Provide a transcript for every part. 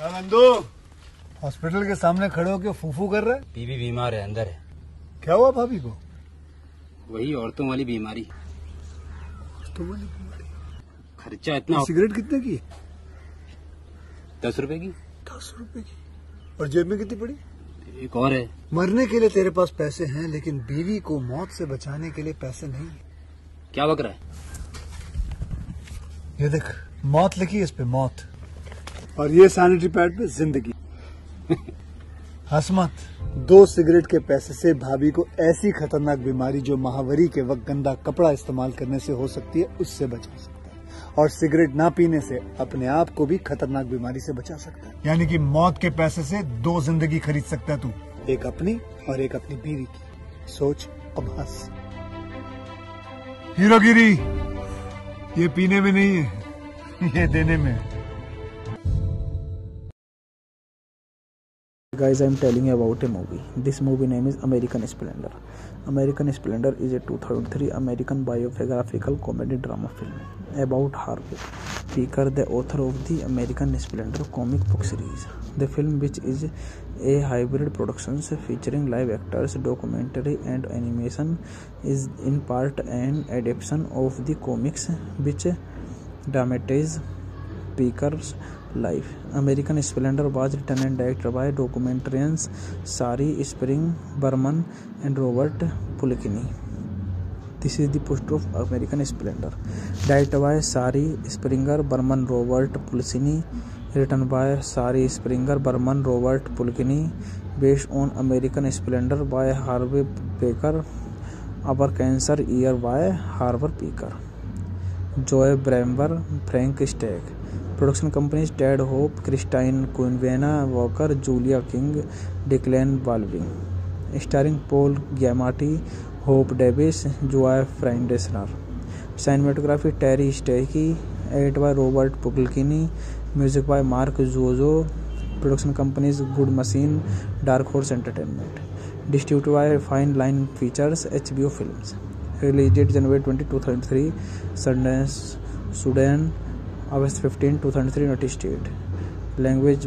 Nandu hospital के सामने खड़े होके फूफू कर रहा है। बीवी बीमार है, अंदर है। क्या हुआ भाभी को? वही औरतों वाली बीमारी। खर्चा इतना। सिगरेट कितने की? 10 रुपए की। 10 रुपए की। और जेब में कितनी पड़ी? एक और है। मरने के लिए तेरे पास पैसे हैं, लेकिन बीवी को मौत से बचाने के लिए पैसे नहीं। क्या बक रहा है? ये देख, मौत लिखी इस पे, मौत, और ये सैनिटरी पैड पे जिंदगी। हंस मत। 2 सिगरेट के पैसे से भाभी को ऐसी खतरनाक बीमारी जो महावरी के वक्त गंदा कपड़ा इस्तेमाल करने से हो सकती है, उससे बचा सकता है। और सिगरेट ना पीने से अपने आप को भी खतरनाक बीमारी से बचा सकता है। यानी कि मौत के पैसे से 2 जिंदगी खरीद सकता है तू, एक अपनी और एक अपनी बीवी की। सोच अब हंस। हीरोगिरी ये पीने में नहीं है, ये देने में है। Guys, I am telling you about a movie. This movie name is American Splendor. American Splendor is a 2003 American biographical comedy drama film about Harvey Picker, the author of the American Splendor comic book series. The film, which is a hybrid production featuring live actors, documentary and animation, is in part an adaptation of the comics which dramatizes Picker's life. American Splendor was written and directed by documentarians Shari Spring Berman and Robert Pulcini. This is the poster of American Splendor, directed by Shari Springer Berman, Robert Pulcini, written by Shari Springer Berman, Robert Pulcini, based on American Splendor by Harvey Picker, Our Cancer Year by Harvey Picker, Joy Bramber, Frank Stagg. Production companies Ted Hope, Christine Kunewa Walker, Julia King, Declan Baldwin. Starring Paul Giamatti, Hope Davis, Zoa Friedsner. Cinematography Terry Stacey, edit by Robert Pulcini, music by Mark जोजो। Production companies good machine, dark horse entertainment. Distributed by fine line features, HBO films. Release date January 20, 2003 Sundance Sudan, August 15, 2003 United States. Language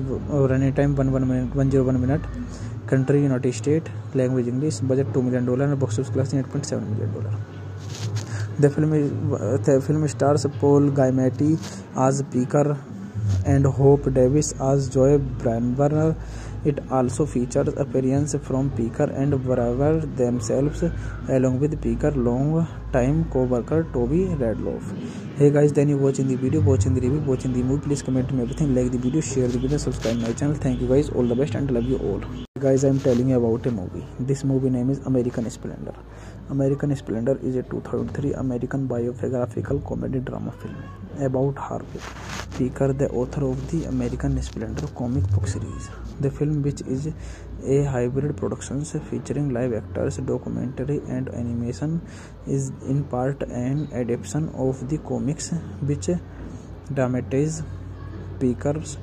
running time 101 minute. Country United States. Language English. Budget $2 million and box office class $8.7 million. The film stars Paul Giamatti as Picker and Hope Davis as Joy Bramber. It also features appearance from Picker and Bramber themselves, along with Picker's long-time co-worker Toby Radloff. Hey guys, then you watching the video, watching the review, watching the movie. Please comment me everything, like the video, share the video, subscribe my channel. Thank you guys, all the best and love you all. Hey guys, I am telling you about a movie. This movie name is American Splendor. American Splendor is a 2003 American biographical comedy drama film about Harvey Picker, the author of the American Splendor comic book series. The film, which is a hybrid production featuring live actors, documentary and animation, is in part an adaptation of the comics which dramatizes Picker's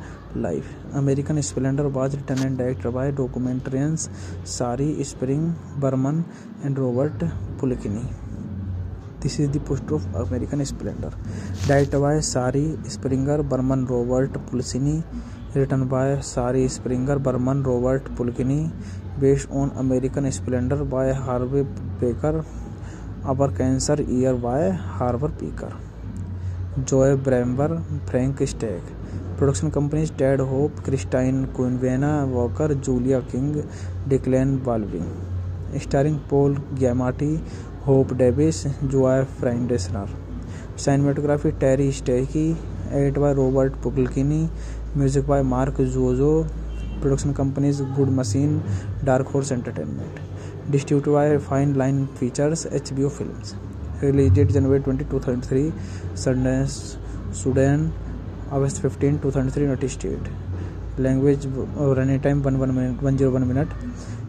life. American Splendor was written and directed by documentarians Shari Spring Berman and Robert Pulcini. This is the poster of American Splendor, directed by Shari Springer Berman, Robert Pulcini, written by Shari Springer Berman, Robert Pulcini, based on American Splendor by Harvey Picker, Our Cancer Year by Harvey Picker, Joy Bramber, Frank Stagg. Production companies Ted Hope, Christine Kunewa Walker, Julia King, Declan Baldwin. Starring Paul Giamatti, Hope Davis, Zoa Friedsner. Cinematography Terry Stacey, edit by Robert Pulcini, music by Mark जोजो। Production companies good machine, dark horse entertainment. Distributed by fine line features, HBO films. Release date January 20, 2003 Sundance Sudan, August 15, 2003 United States. Language running time 101 minute.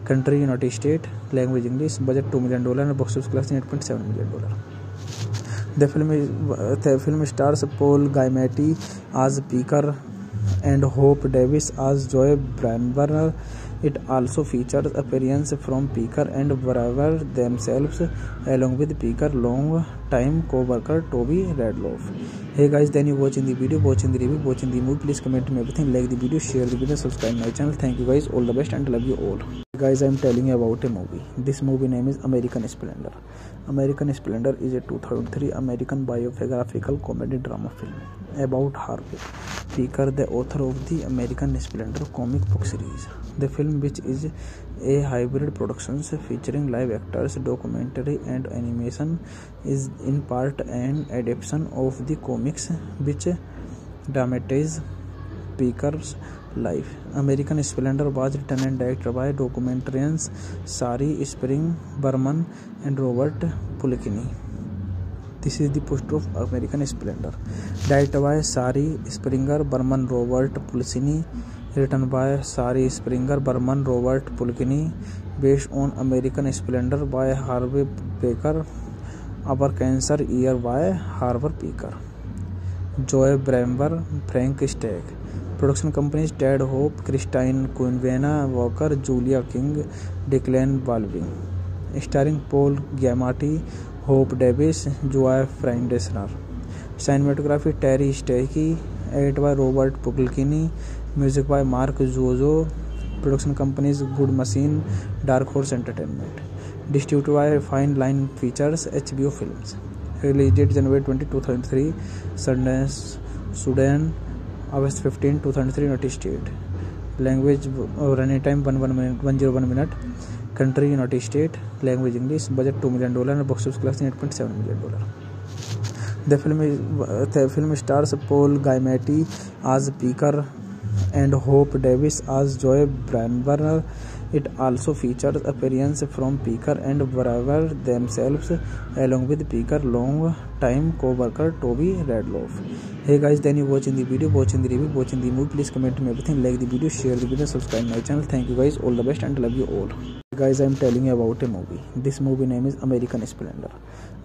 Country United States. Language English. Budget $2 million and box office class $8.7 million. The film stars Paul Giamatti as Picker and Hope Davis as Joy Bramber. It also features appearances from Picker and Bravo themselves, along with Picker's long-time co-worker Toby Radloff. Hey guys, then you watching the video, watching the review, watching the movie. Please comment me everything, like the video, share the video, subscribe my channel. Thank you guys, all the best and love you all. Guys, I am telling you about a movie. This movie name is American Splendor. American Splendor is a 2003 American biographical comedy drama film about Harvey Picker, the author of the American Splendor comic book series. The film, which is a hybrid production featuring live actors, documentary and animation, is in part an adaptation of the comics which dramatizes Picker's life. American Splendor was written and directed by documentarians Shari Spring-Berman and Robert Pulcini. This is the poster of American Splendor. Directed by Shari Springer-Berman, Robert Pulcini. Written by Shari Springer-Berman, Robert Pulcini. Based on American Splendor by Harvey Picker. Our Cancer Year by Harvey Picker. Joy Bramber, Frank Stack. Production companies Ted Hope, Christine Kunewa Walker, Julia King, Declan Baldwin. Starring Paul Giamatti, Hope Davis, Zoa Friedsner. Cinematography Terry Stacey. Edit by Robert Pulcini. Music by Mark जोजो. Production companies good machine, dark horse entertainment. Distributed by fine line features, HBO films. Release date January 20, 2003 Sundance Sudan. August 15, 2003 United state. Language running time 101 minute. Country United state. Language English. Budget $2 million. Box office class $8.7 million. The film stars Paul Giamatti as Pekar and Hope Davis as Joyce Brabner. It also features appearances from Picker and Bravo themselves, along with Picker's long-time co-worker Toby Radloff. Hey guys, then you watching the video, watching the review, watching the movie. Please comment me everything, like the video, share the video, subscribe my channel. Thank you guys, all the best and love you all. Guys, I am telling you about a movie. This movie name is American Splendor.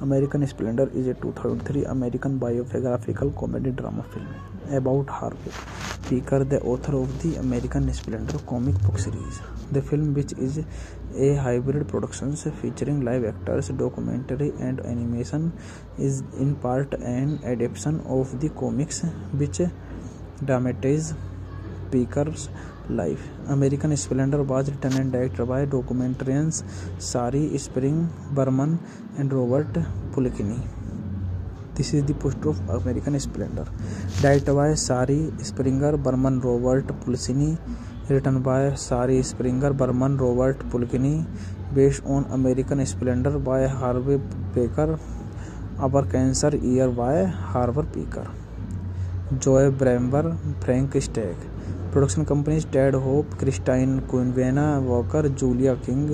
American Splendor is a 2003 American biographical comedy drama film about Harvey Picker, the author of the American Splendor comic book series. The film, which is a hybrid production featuring live actors, documentary and animation, is in part an adaptation of the comics which dramatizes Picker's life. American Splendor was written and directed by documentarians Shari Spring-Berman and Robert Pulcini. This is the poster of American Splendor. Directed by Shari Springer-Berman, Robert Pulcini. Written by Shari Springer-Berman, Robert Pulcini. Based on American Splendor by Harvey Picker. Our Cancer Year by Harvey Picker. Joy Bramber, Frank Stack. Production companies Ted Hope, Christine Kunewa Walker, Julia King,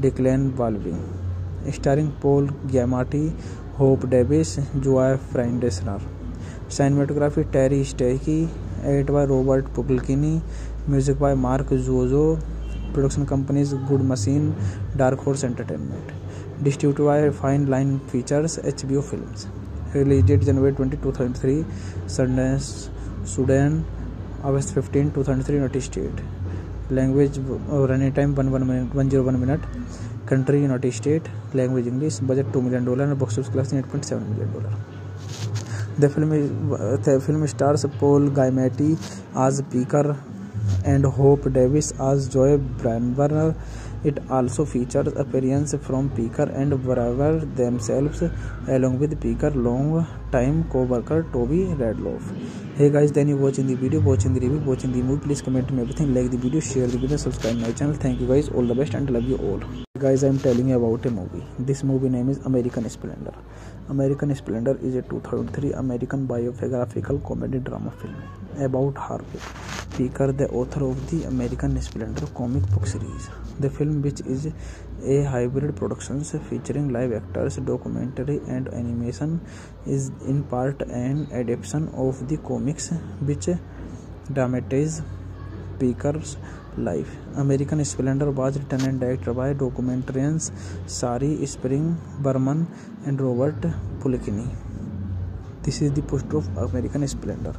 Declan Baldwin. Starring Paul Giamatti, Hope Davis, Zoa Friedsner. Cinematography Terry Stacey. Edit by Robert Pulcini. Music by Mark जोजो. Production companies good machine, dark horse entertainment. Distributed by fine line features, HBO films. Release date January 20, 2003 Sundance Sudan. August 15, 2003 United state. Language running time 101 minute. Country United state. Language English. Budget $2 million. Box office class $8.7 million. The film stars Paul Giamatti as Pekar and Hope Davis as Joyce Brabner. It also features appearances from Picker and Bravo themselves, along with Picker's long-time co-worker Toby Radloff. Hey guys, then you watching the video, watching the review, watching the movie. Please comment me everything, like the video, share the video, subscribe my channel. Thank you guys, all the best and love you all. Guys, I am telling you about a movie. This movie name is American Splendor. American Splendor is a 2003 American biographical comedy drama film about Harvey Picker, the author of the American Splendor comic book series. The film, which is a hybrid production featuring live actors, documentary and animation, is in part an adaptation of the comics which dramatizes Picker's life. American Splendor was written and directed by documentarians Shari Spring-Berman and Robert Pulcini. This is the poster of American Splendor.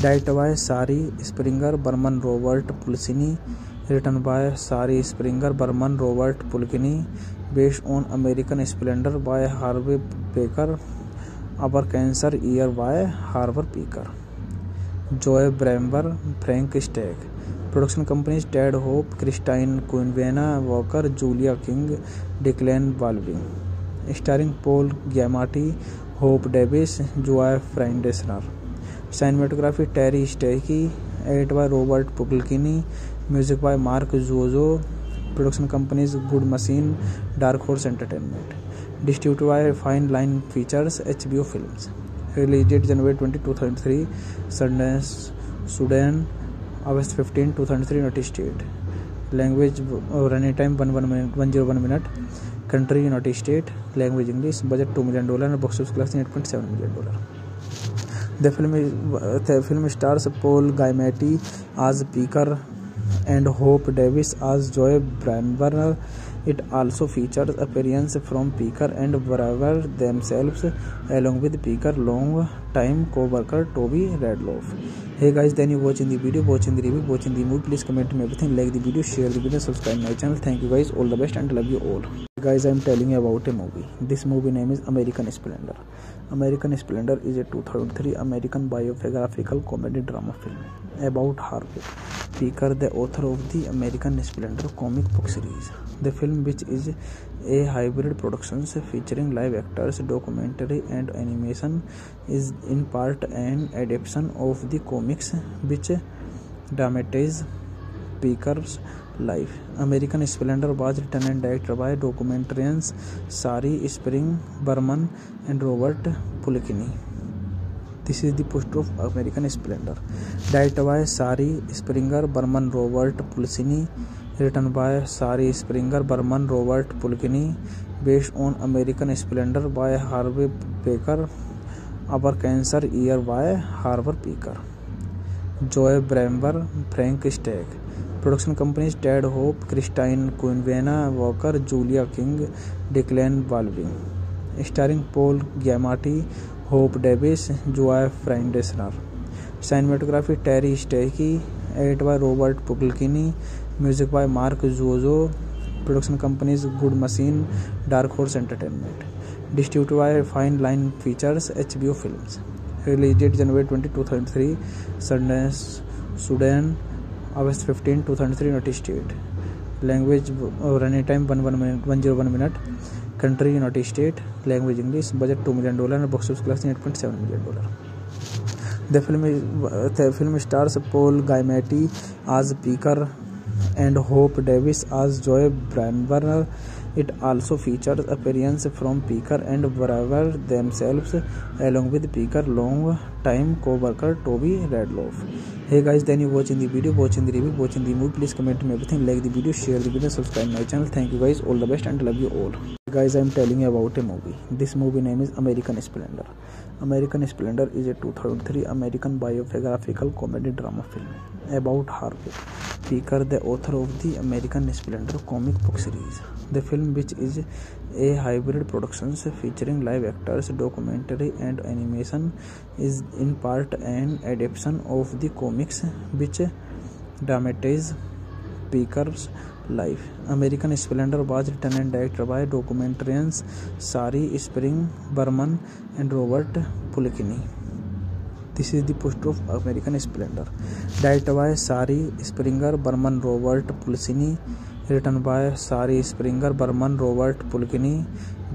Directed by Shari Springer-Berman, Robert Pulcini. Written by Shari Springer Berman Robert Pulcini, based on American Splendor by Harvey Pekar, upper cancer year by Harvey Pekar, Joy Bramber, Frank Stag. Production companies Ted Hope, Christine क्विनवेना Walker, Julia King, Declan वाल्विंग। Starring Paul Giamatti, Hope Davis, Joy Friedsner. Cinematography Terry Stacey, edit by Robert Pulcini, music by Mark जोजो। Production companies good machine, dark horse entertainment. Distributed by fine line features, HBO films. Release date January 20, 2003 Sundance Sudan, August 15, 2003 United state. Language running time 101 minute. Country United state, language English. Budget $2 million, box office collection $8.7 million। The film stars Paul Giamatti as Pekar and Hope Davis as Joy Bramber. It also features appearance from Peker and Breuer themselves, along with Peker's long-time co-worker Toby Radloff. Hey guys, then you watching the video, watching the review, watching the movie. Please comment me everything, like the video, share the video, subscribe my channel. Thank you guys, all the best and love you all. Hey guys, I am telling you about a movie. This movie name is American Splendor. American Splendor is a 2003 American biographical comedy drama film about Harvey Peker, the author of the American Splendor comic book series. The film, which is a hybrid production featuring live actors, documentary and animation, is in part an adaptation of the comics which dramatizes Peker's life. American Splendor was written and directed by documentarians Sari Spring-Berman and Robert Pulcini. This is the poster of American Splendor. Directed by Sari Springer-Berman, Robert Pulcini. Written by Sari Springer-Berman, Robert Pulcini. Based on American Splendor by Harvey Pekar. Upper Cancer Year by Harvey Pekar. Joy Bramber, Frank Stagg. Production companies Ted Hope, Christine क्विनवेना Walker, Julia King, Declan वाल्विंग। Starring Paul Giamatti, Hope Davis, Joy Friedsner. Cinematography Terry Stacey, edit by Robert Pulcini, music by Mark जोजो। Production companies good machine, dark horse entertainment. Distributed by fine line features, HBO films. Release date January 20, 2003 Sundance Sudan, August 15, 2003 United state. Language running time 101 minute. Country United state, language English. Budget $2 million, box office collection $8.7 million। The film stars Paul Giamatti as Pekar and Hope Davis as Joy Bramber. It also features appearance from Peker and Breuer themselves, along with Peker's long-time co-worker Toby Radloff. Hey guys, then you watching the video, watching the review, watching the movie. Please comment me everything, like the video, share the video, subscribe my channel. Thank you guys, all the best and love you all. Hey guys, I am telling you about a movie. This movie name is American Splendor. American Splendor is a 2003 American biographical comedy drama film about Harvey Peker, the author of the American Splendor comic book series. The film, which is a hybrid production featuring live actors, documentary and animation, is in part an adaptation of the comics which dramatizes Peker's life. American Splendor was written and directed by documentarians Sari Spring-Berman and Robert Pulcini. This is the poster of American Splendor. Directed by Sari Springer-Berman, Robert Pulcini. Written by Sari Springer-Berman, Robert Pulcini.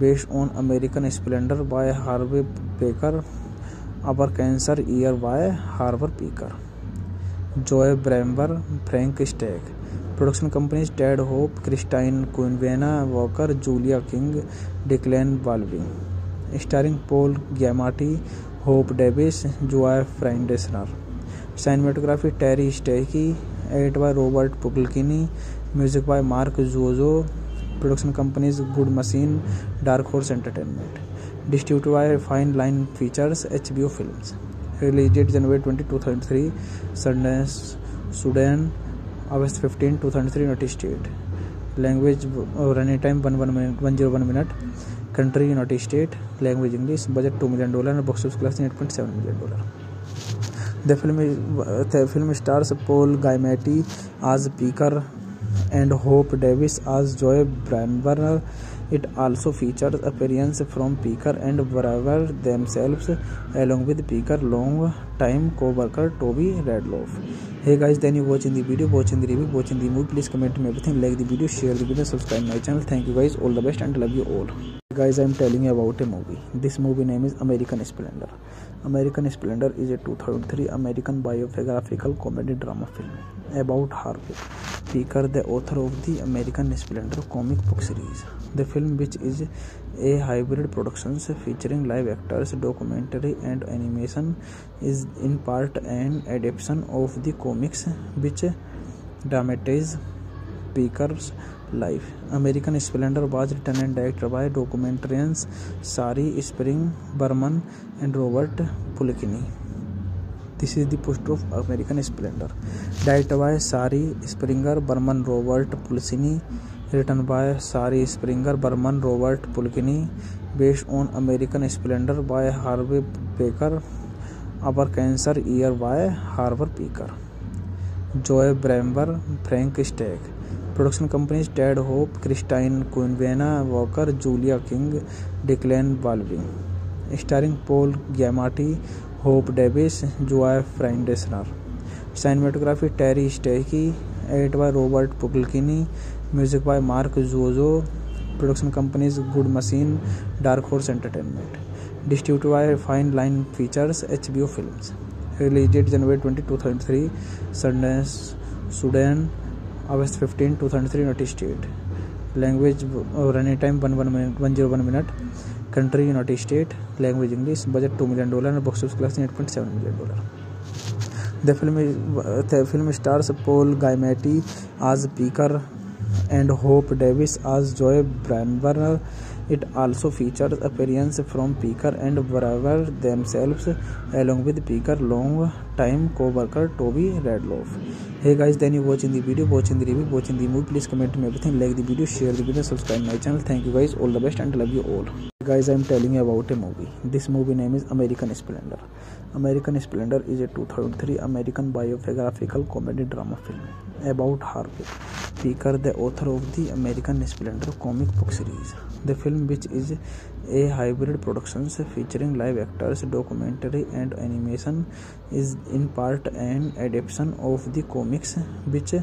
Based on American Splendor by Harvey Pekar. Upper Cancer Year by Harvey Pekar. Joy Bramber, Frank Stagg. Production companies Ted Hope, Christine क्विनवेना Walker, Julia King, Declan वाल्विंग। Starring Paul Giamatti, Hope Davis, Joy Friedsner. Cinematography Terry Stacey, edit by Robert Pulcini, music by Mark जोजो। Production companies good machine, dark horse entertainment. Distributed by fine line features, HBO films. Release date January 20, 2003 Sundance Sudan, August 15, 2003 United state. Language running time 101 minute. Country United state, language English. Budget $2 million, box office collection $8.7 million। The film stars Paul Giamatti as Pekar and Hope Davis as Joy Brabner. It also features appearances from Picker and Brabner themselves, along with Picker's long-time co-worker Toby Radloff. Hey guys, then you watching the video, watching the review, watching the movie. Please comment me everything, like the video, share the video, subscribe my channel. Thank you guys, all the best and love you all. Guys, I am telling you about a movie. This movie name is American Splendor. American Splendor is a 2003 American biographical comedy drama film about Harvey Picker, the author of the American Splendor comic book series. The film, which is a hybrid production featuring live actors, documentary and animation, is in part an adaptation of the comics which dramatizes Picker's life. American Splendor was written and directed by documentarians Shari Spring Berman and Robert Pulcini. This is the poster of American Splendor. Directed by Shari Springer Berman, Robert Pulcini. Written by Shari Springer Berman, Robert Pulcini. Based on American Splendor by Harvey Picker. Our Cancer Year by Harvey Picker. Joy Brabner, Frank Stack. Production companies Ted Hope, Christine Quinvena Walker, Julia King, Declan Baldwin. Starring Paul Giamatti, Hope Davis, Joy Brabner. Cinematography Terry Stackey. Edit by Robert Pulcini. Music by Mark Zozo. Production companies Good Machine, Dark Horse Entertainment. Distributed by Fine Line Features, HBO Films. Release date January 20, 2003. Sundance, Sudan. August 15, 2003, United States. Language, running time 101 minute. Country, United States. Language, English. Budget $2 million and box office class $8.7 million. The film stars Paul Giamatti as Picker and Hope Davis as Joy Brabner. It also features appearances from Picker and Brabner themselves, along with Picker's long-time co-worker Toby Radloff. Hey guys, then you watching the video, watching the review, watching the movie. Please comment me everything, like the video, share the video, subscribe my channel. Thank you guys, all the best and love you all. Guys, I am telling you about a movie. This movie name is American Splendor. American Splendor is a 2003 American biographical comedy drama film about Harvey Picker, the author of the American Splendor comic book series. The film, which is a hybrid production featuring live actors, documentary and animation, is in part an adaptation of the comics which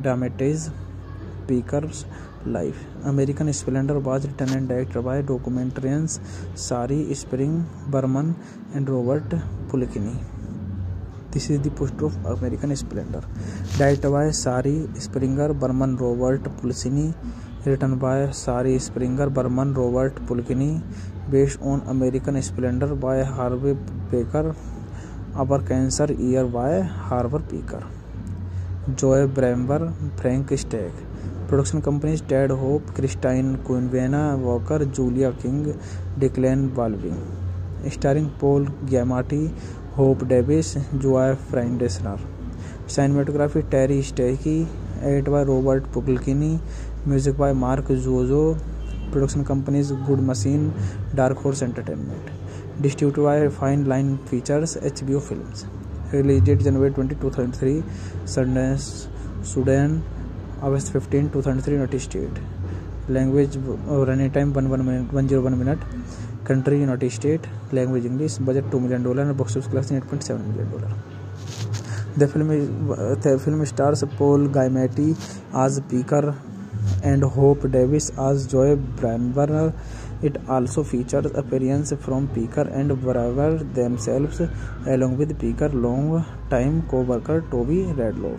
dramatizes Picker's life. American Splendor was written and directed by documentarians Shari Spring Berman and Robert Pulcini. This is the poster of American Splendor. Directed by Shari Springer Berman, Robert Pulcini. Written by Shari Springer Berman, Robert Pulcini. Based on American Splendor by Harvey Picker. Our Cancer Year by Harvey Picker. Joy Brabner, Frank Stack. Production companies Ted Hope, Christine Quinvena Walker, Julia King, Declan Baldwin. Starring Paul Giamatti, Hope Davis, Joy Brabner. Cinematography Terry Stackey. Edit by Robert Pulcini. Music by Mark Zozo. Production companies Good Machine, Dark Horse Entertainment. Distributed by Fine Line Features, HBO Films. Release date January 20, 2003. Sundance, Sudan. August 15, 2003, United States. Language, running time 101 minute. Country, United States. Language, English. Budget $2 million and box office class $8.7 million. The film stars Paul Giamatti as Picker and Hope Davis as Joy Brabner. It also features appearances from Picker and Brabner themselves, along with Picker's long-time co-worker Toby Radloff.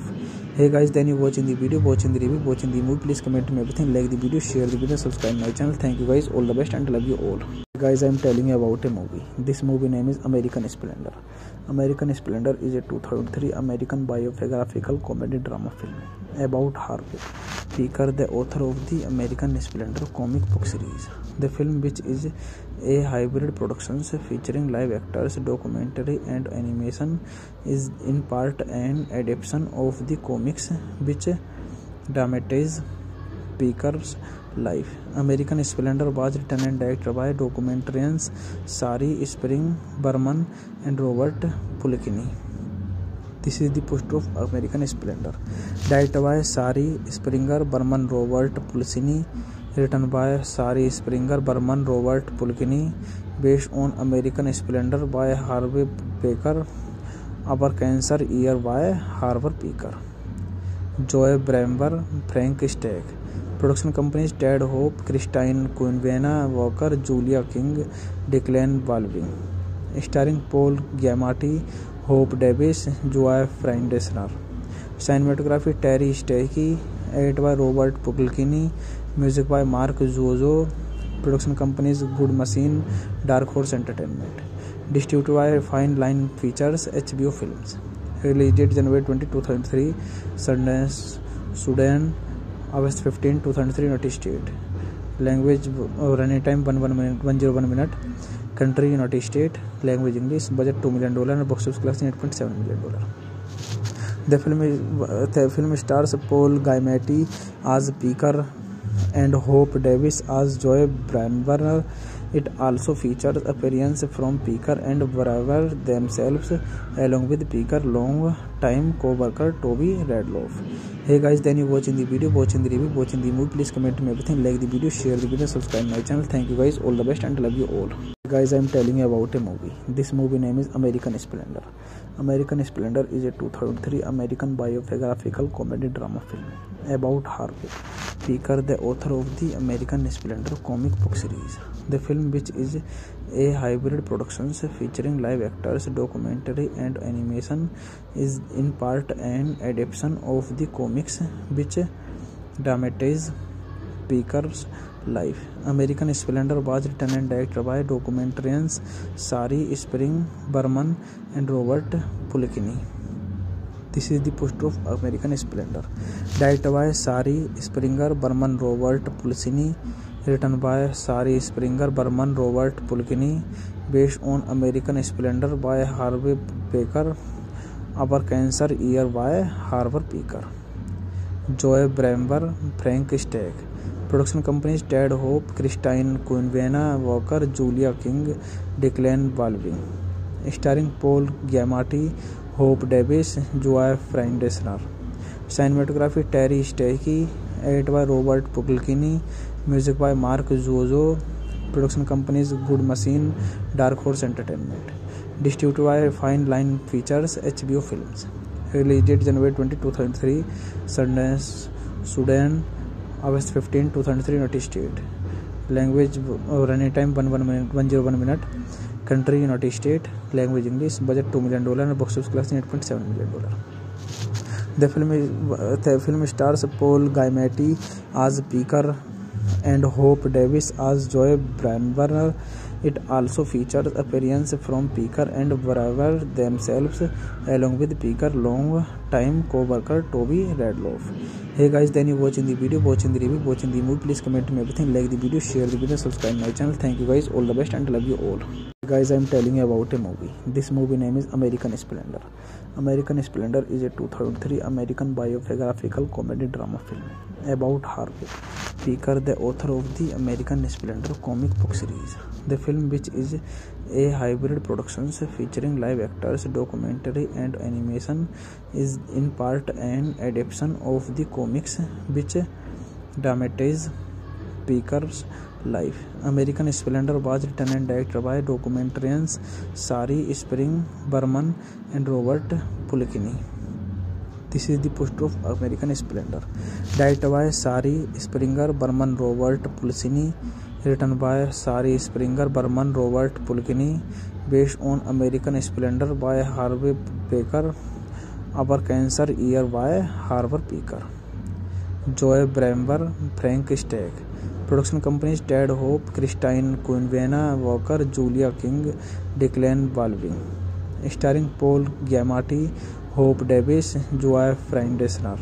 Hey guys, then you watching the video, watching the review, watching the movie. Please comment me everything, like the video, share the video, subscribe my channel. Thank you guys, all the best and love you all. Guys, I am telling you about a movie. This movie name is American Splendor. American Splendor is a 2003 American biographical comedy drama film about Harvey Picker, the author of the American Splendor comic book series. The film, which is a hybrid production featuring live actors, documentary and animation, is in part an adaptation of the comics which dramatizes Picker's life. American Splendor was written and directed by documentarians Shari Spring Berman and Robert Pulcini. This is the poster of American Splendor. Directed by Shari Springer Berman, Robert Pulcini. Written by Shari Springer Berman, Robert Pulcini. Based on American Splendor by Harvey Pekar. Our Cancer Year by Harvey Pekar. Joy Bramber, Frank Stagg. Production companies Ted Hope, Christine Covenna Walker, Julia King, Declan Baldwin. Starring Paul Giamatti, Hope Davis, Joy Friedesner. Cinematography Terry Stacey. Edited by Robert Pulcini. Music by Mark Zozo. Production companies Good Machine, Dark Horse Entertainment. Distributed by Fine Line Features, HBO Films. Release date January 20, 2003. Sundance, Sudan. August 15, 2003. United States. Language running time 101 minute. Country United States. Language English. Budget $2 million and box office collection $8.7 million. The film stars Paul Giamatti as Pekar and Hope Davis as Joy Bramber. It also features appearance from Pekar and Bramber themselves, along with Pekar long-time co-worker Toby Radloff. Hey guys, then you watching the video, watching the review, watching the movie. Please comment me everything, like the video, share the video, subscribe my channel. Thank you guys, all the best and love you all. Guys, I am telling you about a movie. This movie name is American Splendor. American Splendor is a 2003 American biographical comedy drama film about Harvey Pekar, the author of the American Splendor comic book series. The film, which is a hybrid production featuring live actors, documentary and animation, is in part an adaptation of the comics which dramatizes Pekar's life. American Splendor was written and directed by documentarians Shari Springer Berman and Robert Pulcini. This is the poster of American Splendor. Directed by Shari Springer Berman, Robert Pulcini. Written by Shari Springer Berman, Robert Pulcini. Based on American Splendor by Harvey Pekar. Our Cancer Year by Harvey Pekar. Joy Bramber, Frank Stagg. Production companies Ted Hope, Christine Covenna Walker, Julia King, Declan Baldwin. Starring Paul Giamatti, Hope Davis, Joy Friedesner. Cinematography Terry Stacey. Edited by Robert Pulcini. Music by Mark Zozo. Production companies Good Machine, Dark Horse Entertainment. Distributed by Fine Line Features, HBO Films. Release date January 20, 2003. Sundance, Sudan. August 15, 2003. United States. Language running time 101 minute. Country United States. Language English. Budget $2 million and box office collection $8.7 million. The film stars Paul Giamatti as Pekar and Hope Davis as Joy Bramber. It also features appearance from Pekar and Bramber themselves, along with Pekar long-time co-worker Toby Radloff. Hey guys, then you watching the video, watching the review, watching the movie. Please comment me everything, like the video, share the video, subscribe my channel. Thank you guys, all the best and love you all. Guys, I am telling you about a movie. This movie name is American Splendor. American Splendor is a 2003 American biographical comedy drama film about Harvey Pekar, the author of the American Splendor comic book series. The film, which is a hybrid production featuring live actors, documentary and animation, is in part an adaptation of the comics which dramatizes Pekar's life. American Splendor was written and directed by documentarians Shari Springer Berman and Robert Pulcini. This is the poster of American Splendor. Directed by Shari Springer Berman, Robert Pulcini. Written by Shari Springer Berman, Robert Pulcini. Based on American Splendor by Harvey Pekar. Our Cancer Year by Harvey Pekar. Joy Bramber, Frank Stagg. Production companies Ted Hope, Christine Covenna Walker, Julia King, Declan Baldwin. Starring Paul Giamatti, Hope Davis, Joy Friedesner.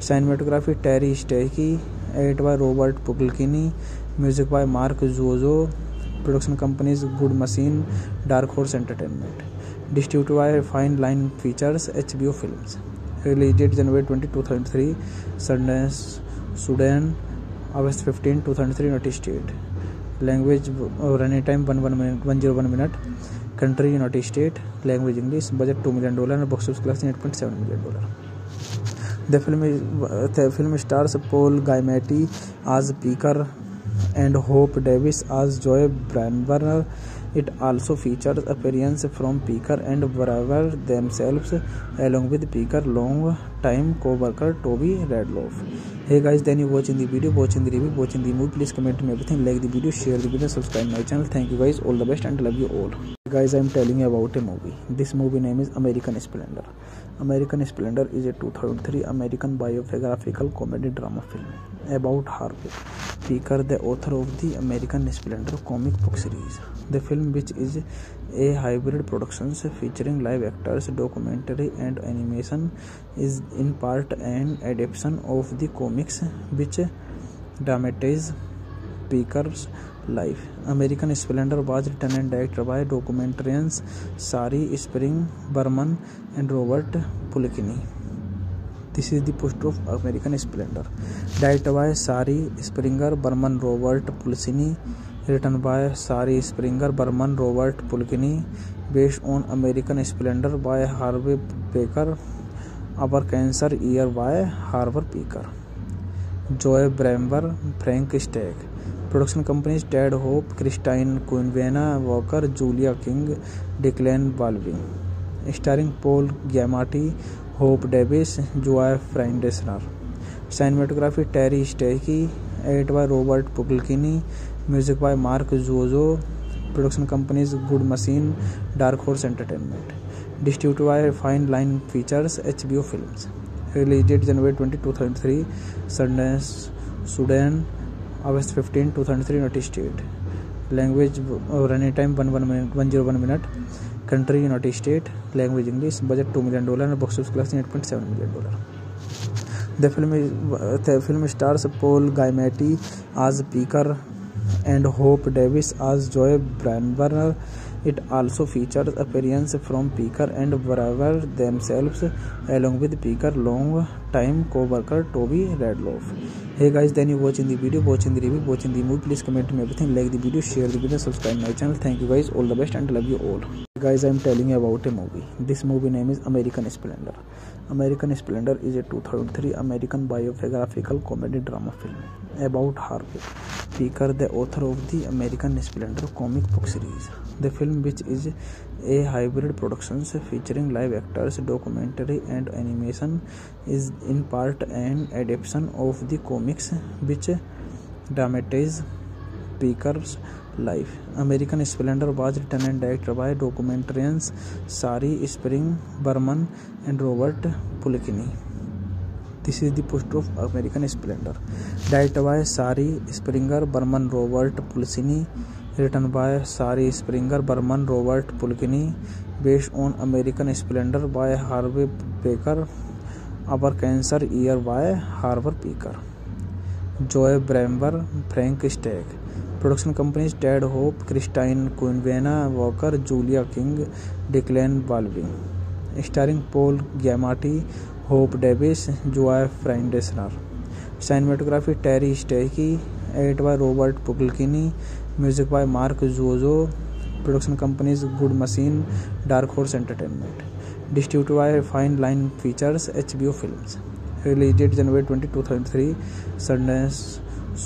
Cinematography Terry Stacey. Edited by Robert Pulcini. Music by Mark Zozo. Production companies Good Machine, Dark Horse Entertainment. Distributed by Fine Line Features, HBO Films. Release date January 20, 2003. Sundance, Sudan. August 15, 2003. United States. Language running time 101 minute. Country United state, language English, budget $2 million और box office collection $8.7 million। The film stars Paul Giamatti as Pekar and Hope Davis as Joy ब्रैनबर्नर। It also features appearances from Peaker and Braver themselves, along with Peaker's long-time co-worker Toby Redloff. Hey guys, thank you for watching the video, watching the review, watching the movie. Please comment me everything, like the video, share the video, subscribe my channel. Thank you guys, all the best and love you all. Hey guys, I am telling you about a movie. This movie name is American Splendor. American Splendor is a 2003 American biographical comedy drama film about Harvey Pekar, the author of the American Splendor comic book series. The film, which is a hybrid production featuring live actors, documentary and animation, is in part an adaptation of the comics which dramatizes Pekar's life. American Splendor was written and directed by documentarians Shari Spring Berman and Robert Pulcini. This is the poster of American Splendor, directed by Shari Springer Berman, Robert Pulcini, written by Shari Springer Berman, Robert Pulcini, based on American Splendor by Harvey Pekar, Our Cancer Year by Harvey Pekar, Joy Bramber, Frank Stagg. Production companies: Ted Hope, Christine Quinvena Walker, Julia King, Declan Baldwin. Starring Paul Giamatti, Hope Davis, Zoa Friedsner. Cinematography Terry Stacey, edit by Robert Pulcini, music by Mark जोजो। Production companies good machine, dark horse entertainment. Distributed by fine line features, HBO films. Release date January 20, 2003 Sundance Sudan, August 15, 2003 United state. Language running time 101 minute. Country United state, language English, budget $2 million और box office collection $8.7 million। The film stars Paul Giamatti as Pekar and Hope Davis as Joy ब्रैनबर्नर। It also features appearances from Peaker and Braver themselves, along with Peaker's long-time co-worker Toby Redloff. Hey guys, thank you for watching the video, watching the review, watching the movie. Please comment me everything, like the video, share the video, subscribe my channel. Thank you guys, all the best and love you all. Hey guys, I am telling you about a movie. This movie name is American Splendor. American Splendor is a 2003 American biographical comedy drama film about Harvey Pekar, the author of the American Splendor comic book series. The film, which is a hybrid production featuring live actors, documentary and animation, is in part an adaptation of the comics which dramatizes Pekar's life. American Splendor was written and directed by documentarians Shari Spring Berman and Robert Pulcini. This is the poster of American Splendor, directed by Shari Springer Berman, Robert Pulcini, written by Shari Springer Berman, Robert Pulcini, based on American Splendor by Harvey Pekar, Our Cancer Year by Harvey Pekar, Joy Bramber, Frank Stagg. Production companies Ted Hope, Christine Kunewa Walker, Julia King, Declan Baldwin. Starring Paul Giamatti, Hope Davis, Zoa Friedsner. Cinematography Terry Stacey, edit by Robert Pulcini, music by Mark जोजो। Production companies good machine, dark horse entertainment. Distributed by fine line features, HBO films. Release date January 20, 2003 Sundance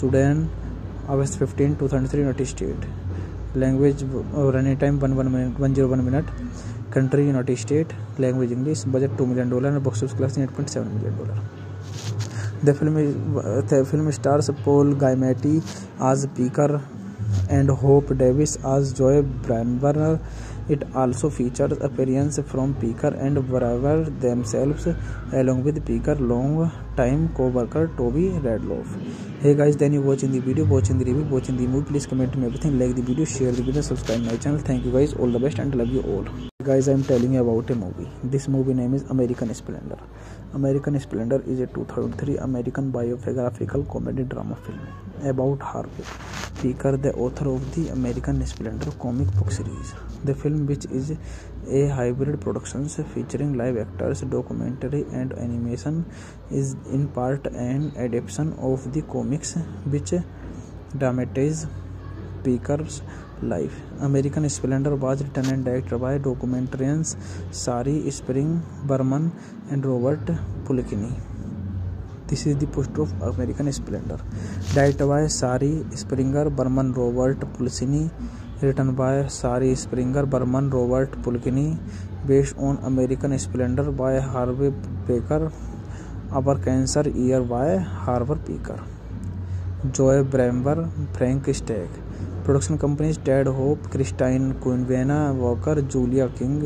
Sudan, August 15, 2003 United state. Language running time 101 minute. Country United state, language English, budget $2 million और box office collection $8.7 million। The film stars Paul Giamatti as Pekar and Hope Davis as Joy ब्रैनबर्नर। It also features appearances from Peaker and Braver themselves, along with Peaker's long-time co-worker Toby Redloff. Hey guys, thank you for watching the video, watching the review, watching the movie. Please comment me everything, like the video, share the video, subscribe my channel. Thank you guys, all the best and love you all. Hey guys, I am telling you about a movie. This movie name is American Splendor. American Splendor is a 2003 American biographical comedy drama film about Harvey Pekar, the author of the American Splendor comic book series. The film, which is a hybrid production featuring live actors, documentary and animation, is in part an adaptation of the comics which dramatizes Pekar's life. American Splendor was written and director by documentarians Shari spring Berman and Robert Pulcini. This is the post of American Splendor, director by Shari Springer Berman Robert Pulcini, written by Shari Springer Berman Robert Pulcini, based on American Splendor by Harvey Pekar, Our Cancer year by Harvey Pekar, Joy Bramber, Frank Stag. Production companies Ted Hope, Christine क्विनवेना Walker, Julia King,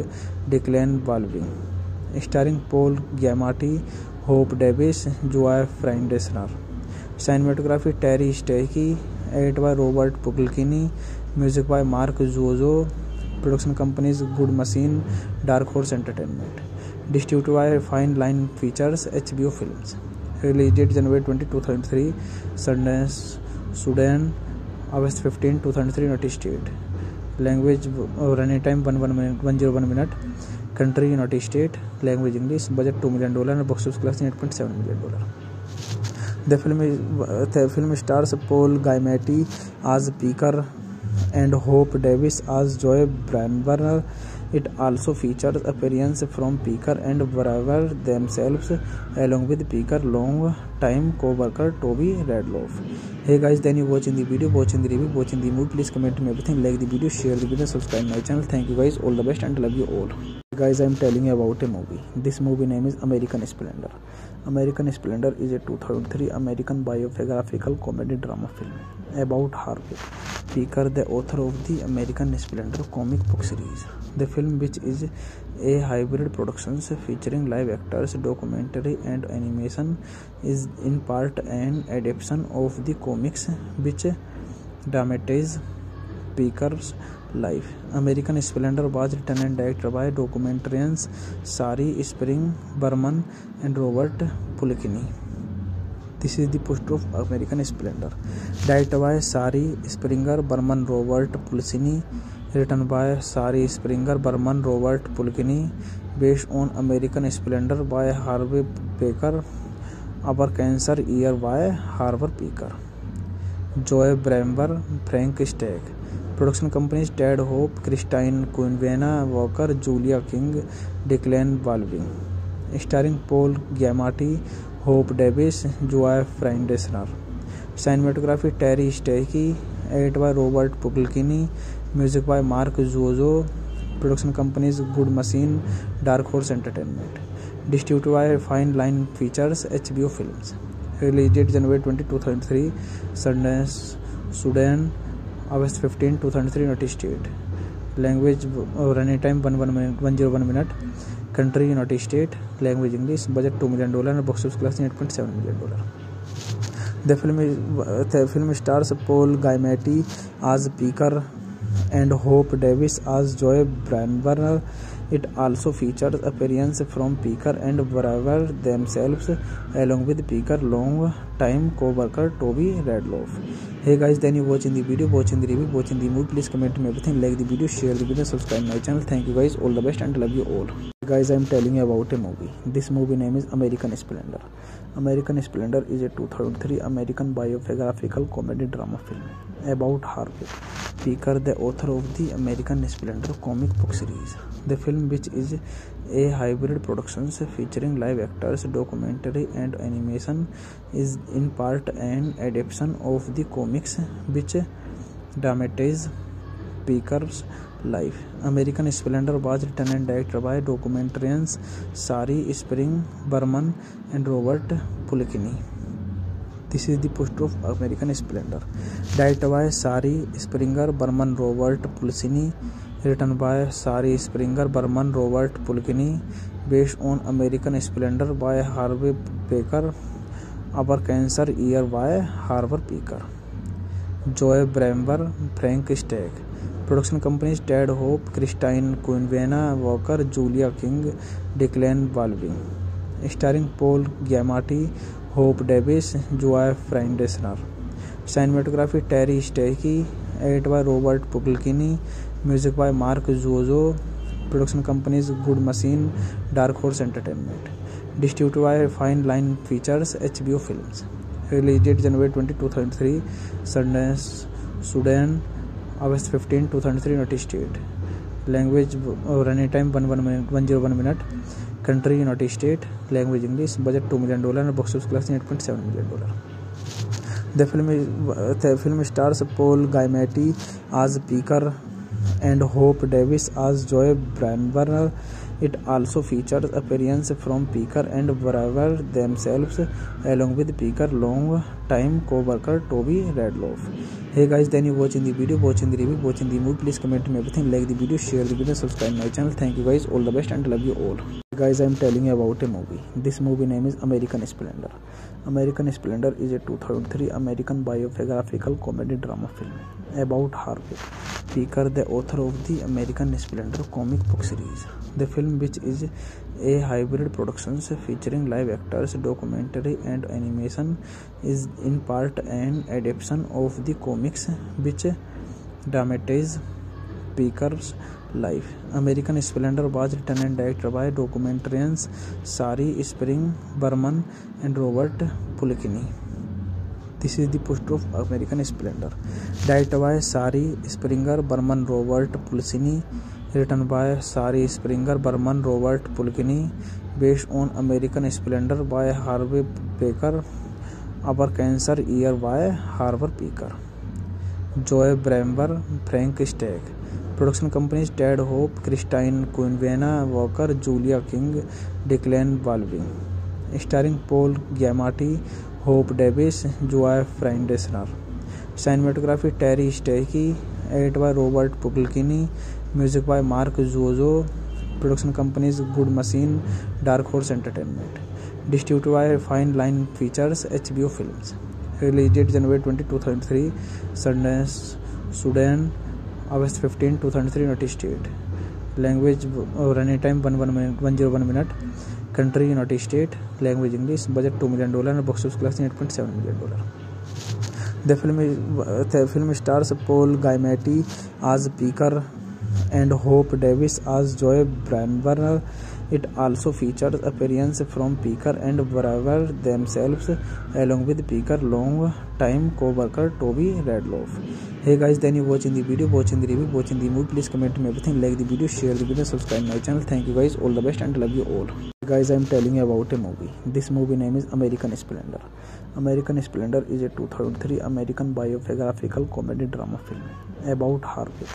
Declan Baldwin. Starring Paul Giamatti, Hope Davis, Joy Friedsner. Cinematography Terry Stacey, edit by Robert Pulcini, music by Mark जोजो। Production companies good machine, dark horse entertainment. Distributed by fine line features, HBO films. Release date January 20, 2003 Sundance Sudan, August 15, 2003 United state. Language running time 101 minute, country United state, language English. Budget $2 million और box office collection $8.7 million। The film stars Paul Giamatti as Pekar and Hope Davis as Joy Brabner. It also features appearance from Peker and Brabner themselves, along with Peker's long-time co-worker Toby Radloff. Hey guys, then you watching the video, watching the review, watching the movie. Please comment me everything, like the video, share the video, subscribe my channel. Thank you guys, all the best and love you all. Guys, I am telling you about a movie. This movie name is American Splendor. American Splendor is a 2003 American biographical comedy drama film about Harvey Picker, the author of the American Splendor comic book series. The film, which is a hybrid production featuring live actors, documentary and animation, is in part an adaptation of the comics which dramatizes Picker's life. American Splendor was written and directed by documentarians Sari Spring Berman and Robert Pulcini. This is the poster of American Splendor, directed by Sari Springer Berman Robert Pulcini, written by Sari Springer Berman Robert Pulcini, based on American Splendor by Harvey Pekar, upper cancer year by Harvey Pekar, Joy Bramber, Frank Stagg. Production companies Ted Hope, Christine क्विनवेना Walker, Julia King, Declan Baldwin. Starring Paul Giamatti, Hope Davis, Joy Friedsner. Cinematography Terry Stacey, edit by Robert Pulcini, music by Mark जोजो। Production companies good machine, dark horse entertainment. Distributed by fine line features, HBO films. Release date January 20, 2003 Sundance Sudan, August 15, 2003 United state. Language running time 101 minute, country United state, language English. Budget $2 million और box office collection $8.7 million। The film stars Paul Giamatti as Pekar and Hope Davis as Joy Brabner. It also features appearance from Peker and Brabner themselves, along with Peker's long-time co-worker Toby Radloff. Hey guys, then you watching the video, watching the review, watching the movie. Please comment me everything, like the video, share the video, subscribe my channel. Thank you guys, all the best and love you all. Guys, I am telling you about a movie. This movie name is American Splendor. American Splendor is a 2003 American biographical comedy drama film about Harvey Picker, the author of the American Splendor comic book series. The film, which is a hybrid production featuring live actors, documentary and animation, is in part an adaptation of the comics which dramatizes Picker's life. American Splendor was written and directed by documentarians Sari Spring Berman and Robert Pulcini. This is the poster of American Splendor, directed by Sari Springer Berman Robert Pulcini, written by Sari Springer Berman Robert Pulcini, based on American Splendor by Harvey Pekar, upper cancer year by Harvey Pekar, Joy Bramber, Frank Stagg. Production companies Ted Hope, Christine क्विनवेना Walker, Julia King, Declan Baldwin. Starring Paul Giamatti, Hope Davis, Joy Friedsner. Cinematography Terry Stacey, edit by Robert Pulcini, music by Mark जोजो। Production companies good machine, dark horse entertainment. Distributed by fine line features, HBO films. Release date January 20, 2003 Sundance Sudan, August 15, 2003 United States. Language running time 101 minute. Country United state. Language English. Budget $2 million और box office collection $8.7 million. The film stars Paul Giamatti as Pekar and Hope Davis as Joy ब्रैनबर्नर. It also features appearance from Picker and Braver themselves, along with Picker long-time co-worker Toby Radloff. Hey guys, then you watching the video, watching the review, watching the movie. Please comment me everything, like the video, share the video, subscribe my channel. Thank you guys, all the best and love you all. Guys, I am telling you about a movie. This movie name is American Splendor. American Splendor is a 2003 American biographical comedy drama film about Harvey Picker, the author of the American Splendor comic book series. The film, which is a hybrid production featuring live actors, documentary and animation, is in part an adaptation of the comics which dramatizes Picker's life. American Splendor was written and directed by documentarians Shari Spring Berman and Robert Pulcini. This is the poster of American Splendor, directed by Shari Springer Berman, Robert Pulcini, written by Shari Springer Berman, Robert Pulcini, based on American Splendor by Harvey Picker, Our Cancer Year by Harvey Picker, Joy Bramber, Frank Stagg. Production companies Ted Hope, Christine Quinvena Walker, Julia King, Declan Baldwin. Starring Paul Giamatti, Hope Davis, Joy Friendesner. Cinematography Terry Stacey, edited by Robert Pulcini, music by Mark Zozo. Production companies Good Machine, Dark Horse Entertainment. Distributed by Fine Line Features, HBO Films. Released date January 20, 2003, Sundance, Sudan. August 15, 2003 United States. Language running time 101 minute. Country United state. Language English. Budget $2 million और box office collection $8.7 million. The film stars Paul Giamatti as Pekar and Hope Davis as Joy ब्रैनबर्नर. It also features appearance from Picker and Braver themselves, along with Picker's long-time co-worker Toby Radloff. Hey guys, then you watching the video, watching the review, watching the movie. Please comment me everything, like the video, share the video, subscribe my channel. Thank you guys, all the best and love you all. Guys, I am telling you about a movie. This movie name is American Splendor. American Splendor is a 2003 American biographical comedy drama film about Harvey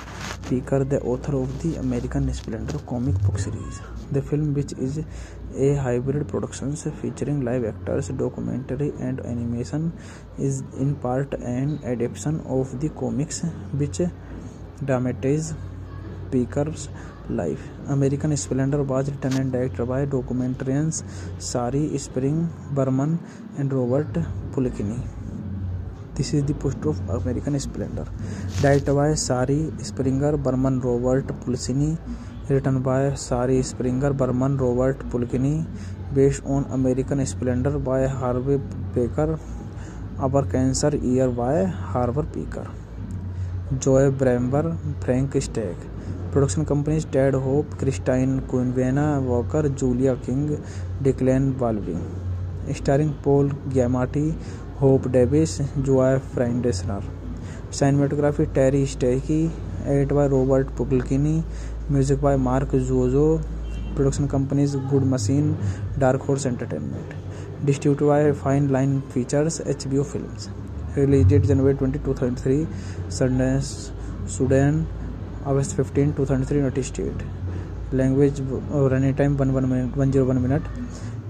Picker, the author of the American Splendor comic book series. The film, which is a hybrid production featuring live actors, documentary and animation, is in part an adaptation of the comics which dramatizes Picker's life. American Splendor was written and directed by documentarians Shari Spring Berman and Robert Pulcini. This is the poster of American Splendor, directed by Shari Springer Berman, Robert Pulcini, written by Shari Springer Berman, Robert Pulcini, based on American Splendor by Harvey Picker, Our Cancer Year by Harvey Picker, Joy Bramber, Frank Stagg. Production companies Ted Hope, Christine Quinvena Walker, Julia King, Declan Baldwin. Starring Paul Giamatti, Hope Davis, Joy Friendesner. Cinematography Terry Stacey, edited by Robert Pulcini, music by Mark Zozo. Production companies Good Machine, Dark Horse Entertainment. Distributed by Fine Line Features, HBO Films. Released date January 20, 2003, Sundance, Sudan. August 15, 2003 United States. Language running time 101 minute.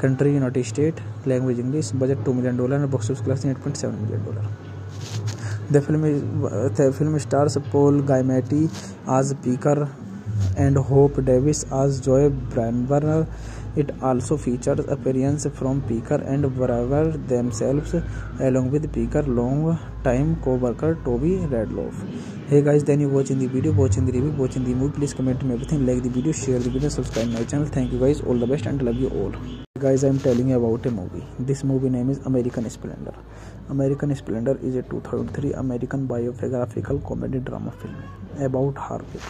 Country United state. Language English. Budget $2 million और box office collection $8.7 million. The film stars Paul Giamatti as Pekar and Hope Davis as Joy ब्रैनबर्नर. It also features appearance from Picker and Braver themselves, along with Picker's long-time co-worker Toby Radloff. Hey guys, then you watching the video, watching the review, watching the movie. Please comment me everything, like the video, share the video, subscribe my channel. Thank you guys, all the best and love you all. Guys, I am telling you about a movie. This movie name is American Splendor. American Splendor is a 2003 American biographical comedy drama film about Harvey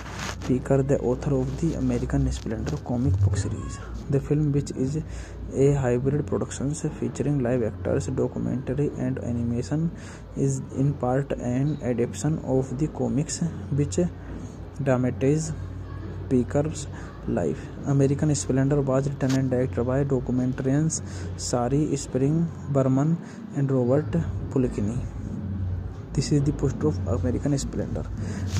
Picker, the author of the American Splendor comic book series. The film, which is a hybrid production featuring live actors, documentary and animation, is in part an adaptation of the comics which dramatizes Picker's life. American Splendor was written and directed by documentarians Shari Spring Berman and Robert Pulcini. This is the poster of American Splendor,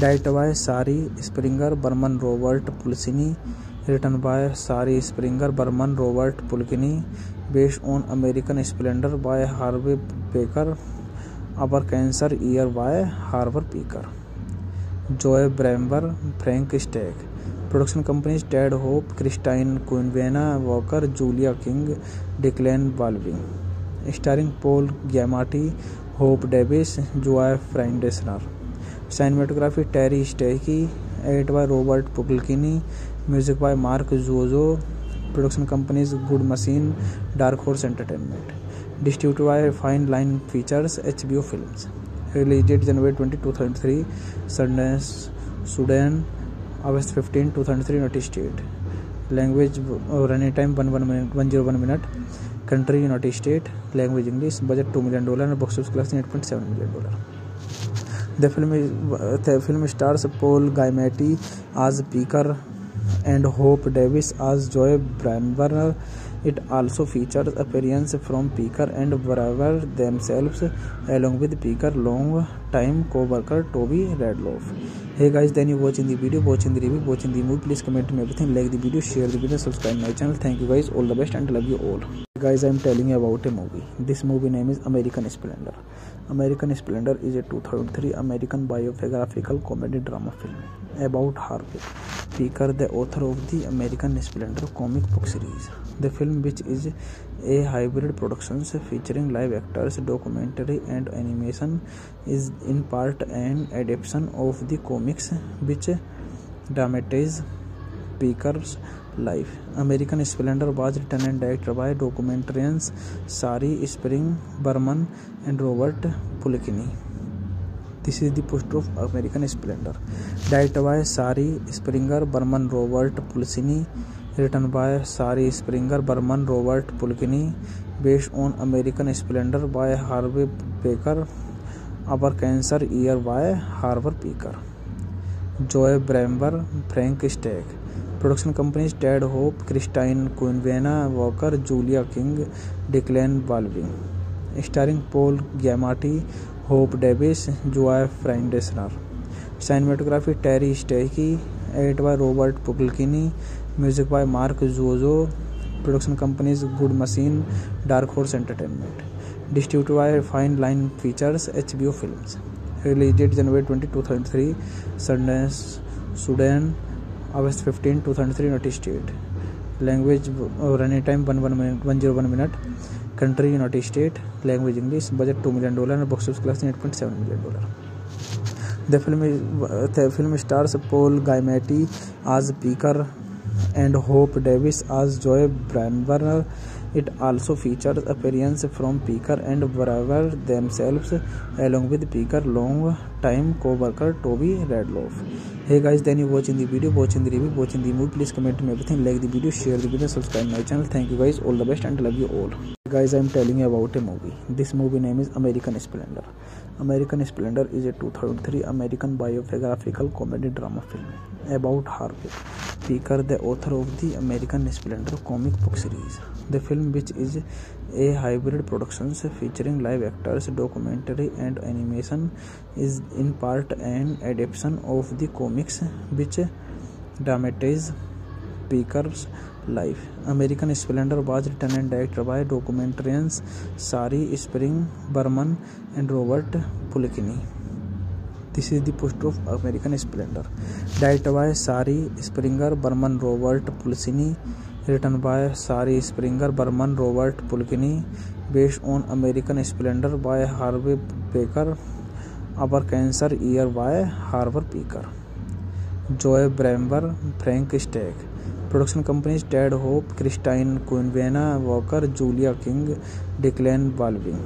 directed by Shari Springer Berman, Robert Pulcini, written by Shari Springer Berman, Robert Pulcini, based on American Splendor by Harvey Picker, Our Cancer Year by Harvey Picker, Joy Bramber, Frank Stack. Production companies Ted Hope, Christine Quinvena Walker, Julia King, Declan Baldwin. Starring Paul Giamatti, Hope Davis, Joy Friedesner. Cinematography Terry Stackey, edited by Robert Pulcini, music by Mark Zozo. Production companies Good Machine, Dark Horse Entertainment. Distributed by Fine Line Features, HBO Films. Release date January 20, 2003, Sundance, Sudan. August 15, 2003, United States. Language running time 101 minute. Country United States. Language English. Budget $2 million and box office class $8.7 million. The film stars Paul Giamatti as Picker and Hope Davis as Joy Bramber. It also features appearance from Picker and Bramber themselves, along with Picker's long-time co-worker Toby Radloff. Hey guys, then you watching the review, watching the movie. Please comment me everything, like the video, share the video, subscribe my channel. Thank you guys, all the best and love you all. Guys, I'm telling you about a movie. This movie name is American Splendor. American Splendor is a 2003 American biographical comedy drama film about Harvey Picker, the author of the American Splendor comic book series. The film, which is a hybrid production featuring live actors, documentary and animation, is in part an adaptation of the comics which dramatizes Picker's life. American Splendor was written and directed by documentarians Shari Spring Berman and Robert Pulcini. This is the poster of American Splendor, directed by Shari Springer Berman, Robert Pulcini, written by Shari Springer Berman, Robert Pulcini, based on American Splendor by Harvey Picker, Our Cancer Year by Harvey Picker, Joy Bramber, Frank Stack. Production companies Ted Hope, Christine Quinvena Walker, Julia King, Declan Baldwin. Starring Paul Giamatti, Hope Davis, Joy Friedesner. Cinematography Terry Stackey, edited by Robert Pulcini, music by Mark Zozo. Production companies Good Machine, Dark Horse Entertainment. Distributed by Fine Line Features, HBO Films. Release date January 20, 2003, Sundance, Sudan. August 15, 2003, United States. Language running time 101 minute. Country United States. Language English. Budget $2 million and box office class $8.7 million. The film stars Paul Giamatti as Picker and Hope Davis as Joy Bramber. It also features appearance from Picker and Bramber themselves, along with Picker's long-time co-worker Toby Radloff. Hey guys, then you watching the review, watching the movie. Please comment me everything, like the video, share the video, subscribe my channel. Thank you guys, all the best and love you all. Guys, I'm telling you about a movie. This movie name is American Splendor. American Splendor is a 2003 American biographical comedy drama film about Harvey Picker, the author of the American Splendor comic book series. The film, which is a hybrid production featuring live actors, documentary and animation, is in part an adaptation of the comics which dramatizes Picker's life. American Splendor was written and directed by documentarians Shari Spring Berman and Robert Pulcini. This is the poster of American Splendor, directed by Shari Springer Berman, Robert Pulcini, written by Shari Springer Berman, Robert Pulcini, based on American Splendor by Harvey Picker, Our Cancer Year by Harvey Picker, Joy Bramber, Frank Stack. Production companies Ted Hope, Christine Quinvena Walker, Julia King, Declan Baldwin.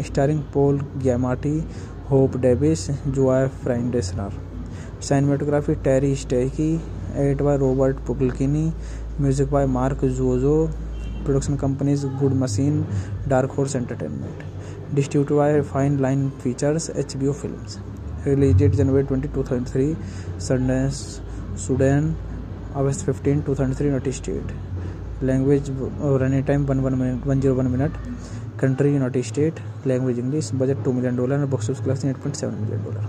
Starring Paul Giamatti, Hope Davis, Joy Friedesner. Cinematography Terry Stackey, edited by Robert Pulcini, music by Mark जोजो, production companies good machine, dark horse entertainment, distributed by fine line features, HBO films, release date January 20, 2003 Sundance Sudan, August 15, 2003 United state, language running time 101 minute, country United state, language English, budget $2 million और box office collection $8.7 million.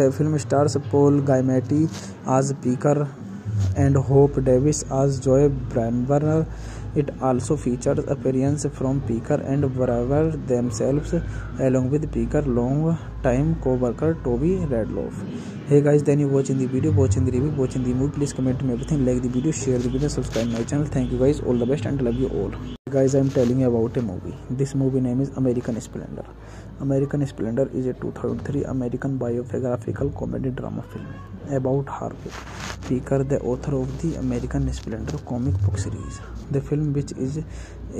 The film stars Paul Giamatti as Pekar and Hope Davis as Joy ब्रैनबर्नर। It also features appearance from Picker and Braver themselves, along with Picker long-time co-worker Toby Radloff. Hey guys, then you watching the video, watching the review, watching the movie. Please comment me everything, like the video, share the video, subscribe my channel. Thank you guys, all the best and love you all. Guys, I am telling you about a movie. This movie name is American Splendor. American Splendor is a 2003 American biographical comedy drama film about Harvey Picker, the author of the American Splendor comic book series. The film, which is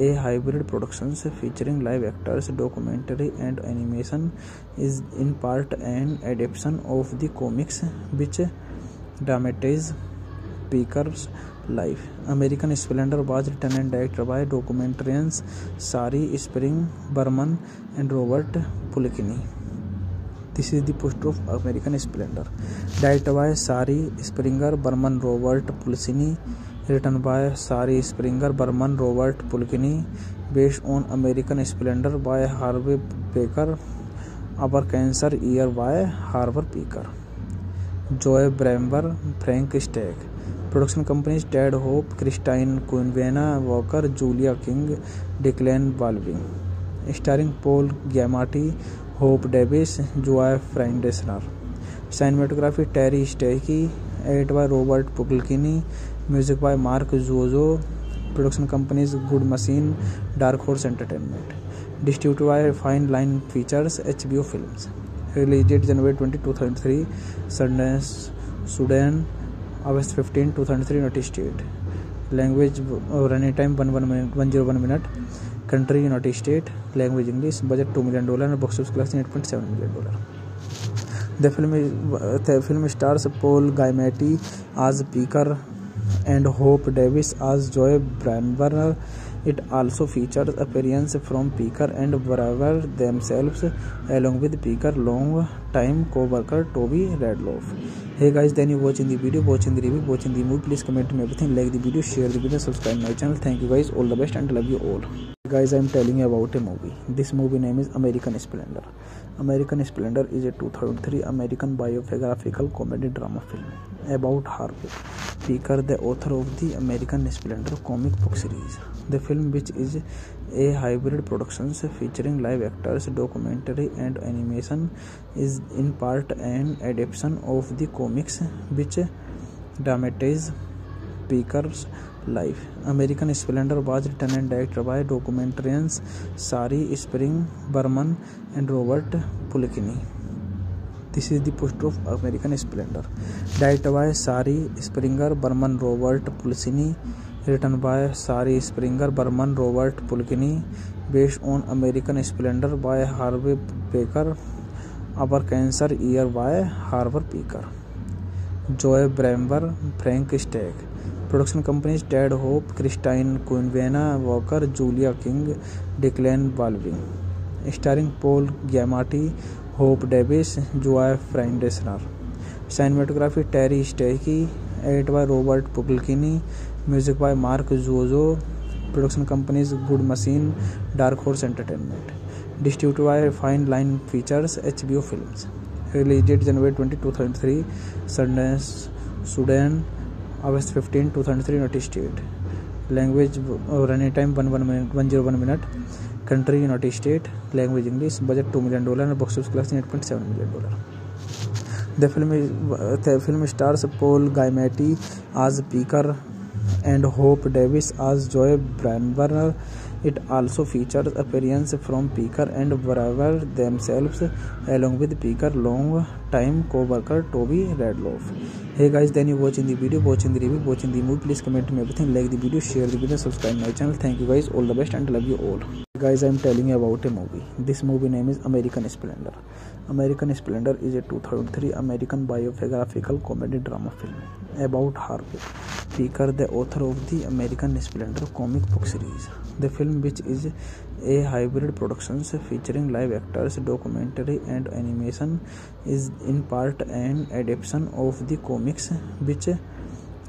a hybrid production featuring live actors, documentary and animation, is in part an adaptation of the comics which dramatizes Picker's life. American Splendor was written and directed by documentarians Shari Spring Berman and Robert Pulcini. This is the poster of American Splendor. Directed by Shari Springer Berman, Robert Pulcini. Written by Shari Springer Berman, Robert Pulcini. Based on American Splendor by Harvey Picker. Our Cancer Year by Harvey Picker. Joy Bramber, Frank Stack. Production companies Ted Hope, Christine Quinvena Walker, Julia King, Declan Baldwin. Starring Paul Giamatti, Hope Davis, Zoa फ्रेंडेसनर। Cinematography Terry Stacey, edit by Robert Pulcini, music by Mark जोजो, production companies good machine, dark horse entertainment, distributed by fine line features, HBO films, release date January 20, 2003 Sundance Sudan, August 15, 2003 United state, language running time 101 minute, country United state, language English, budget $2 million और box office collection $8.7 million. The film stars Paul Giamatti as Pekar and Hope Davis as Joy ब्रैनबर्नर। It also features appearance from Picker and Braver themselves, along with Picker's long-time co-worker Toby Radloff. Hey guys, then you watching the video, watching the review, watching the movie. Please comment me everything, like the video, share the video, subscribe my channel. Thank you guys, all the best and love you all. Guys, I am telling you about a movie. This movie name is American Splendor. American Splendor is a 2003 American biographical comedy drama film about Harvey Picker, the author of the American Splendor comic book series. The film, which is a hybrid production featuring live actors, documentary and animation, is in part an adaptation of the comics which dramatizes Picker's life. American Splendor was written and directed by documentarians Shari Spring Berman and Robert Pulcini. This is the poster of American Splendor. Directed by Shari Springer Berman, Robert Pulcini. Written by Shari Springer Berman, Robert Pulcini. Based on American Splendor by Harvey Picker. Our Cancer Year by Harvey Picker. Joy Bramber, Frank Stack. Production companies Ted Hope, Christine Quinvena Walker, Julia King, Declan Baldwin. Starring Paul Giamatti, Hope Davis, Zoa फ्रेंडेसनर। Cinematography Terry Stacey, edit by Robert Pulcini, music by Mark जोजो, production companies good machine, dark horse entertainment, distributed by fine line features, HBO films, release date January 20, 2003 Sundance Sudan, August 15, 2003 United state, language running time 101 minute, country United state, language English, budget $2 million और box office collection $8.7 million. The film stars Paul Giamatti as Pekar and Hope Davis as Joy ब्रैनबर्नर। It also features appearance from Picker and Braver themselves, along with Picker's long-time co-worker Toby Radloff. Hey guys, then you watching the video, watching the review, watching the movie. Please comment me everything, like the video, share the video, subscribe my channel. Thank you guys, all the best and love you all. Guys, I am telling you about a movie. This movie name is American Splendor. American Splendor is a 2003 American biographical comedy drama film about Harvey Pekar, the author of the American Splendor comic book series. The film, which is a hybrid production featuring live actors, documentary and animation, is in part an adaptation of the comics which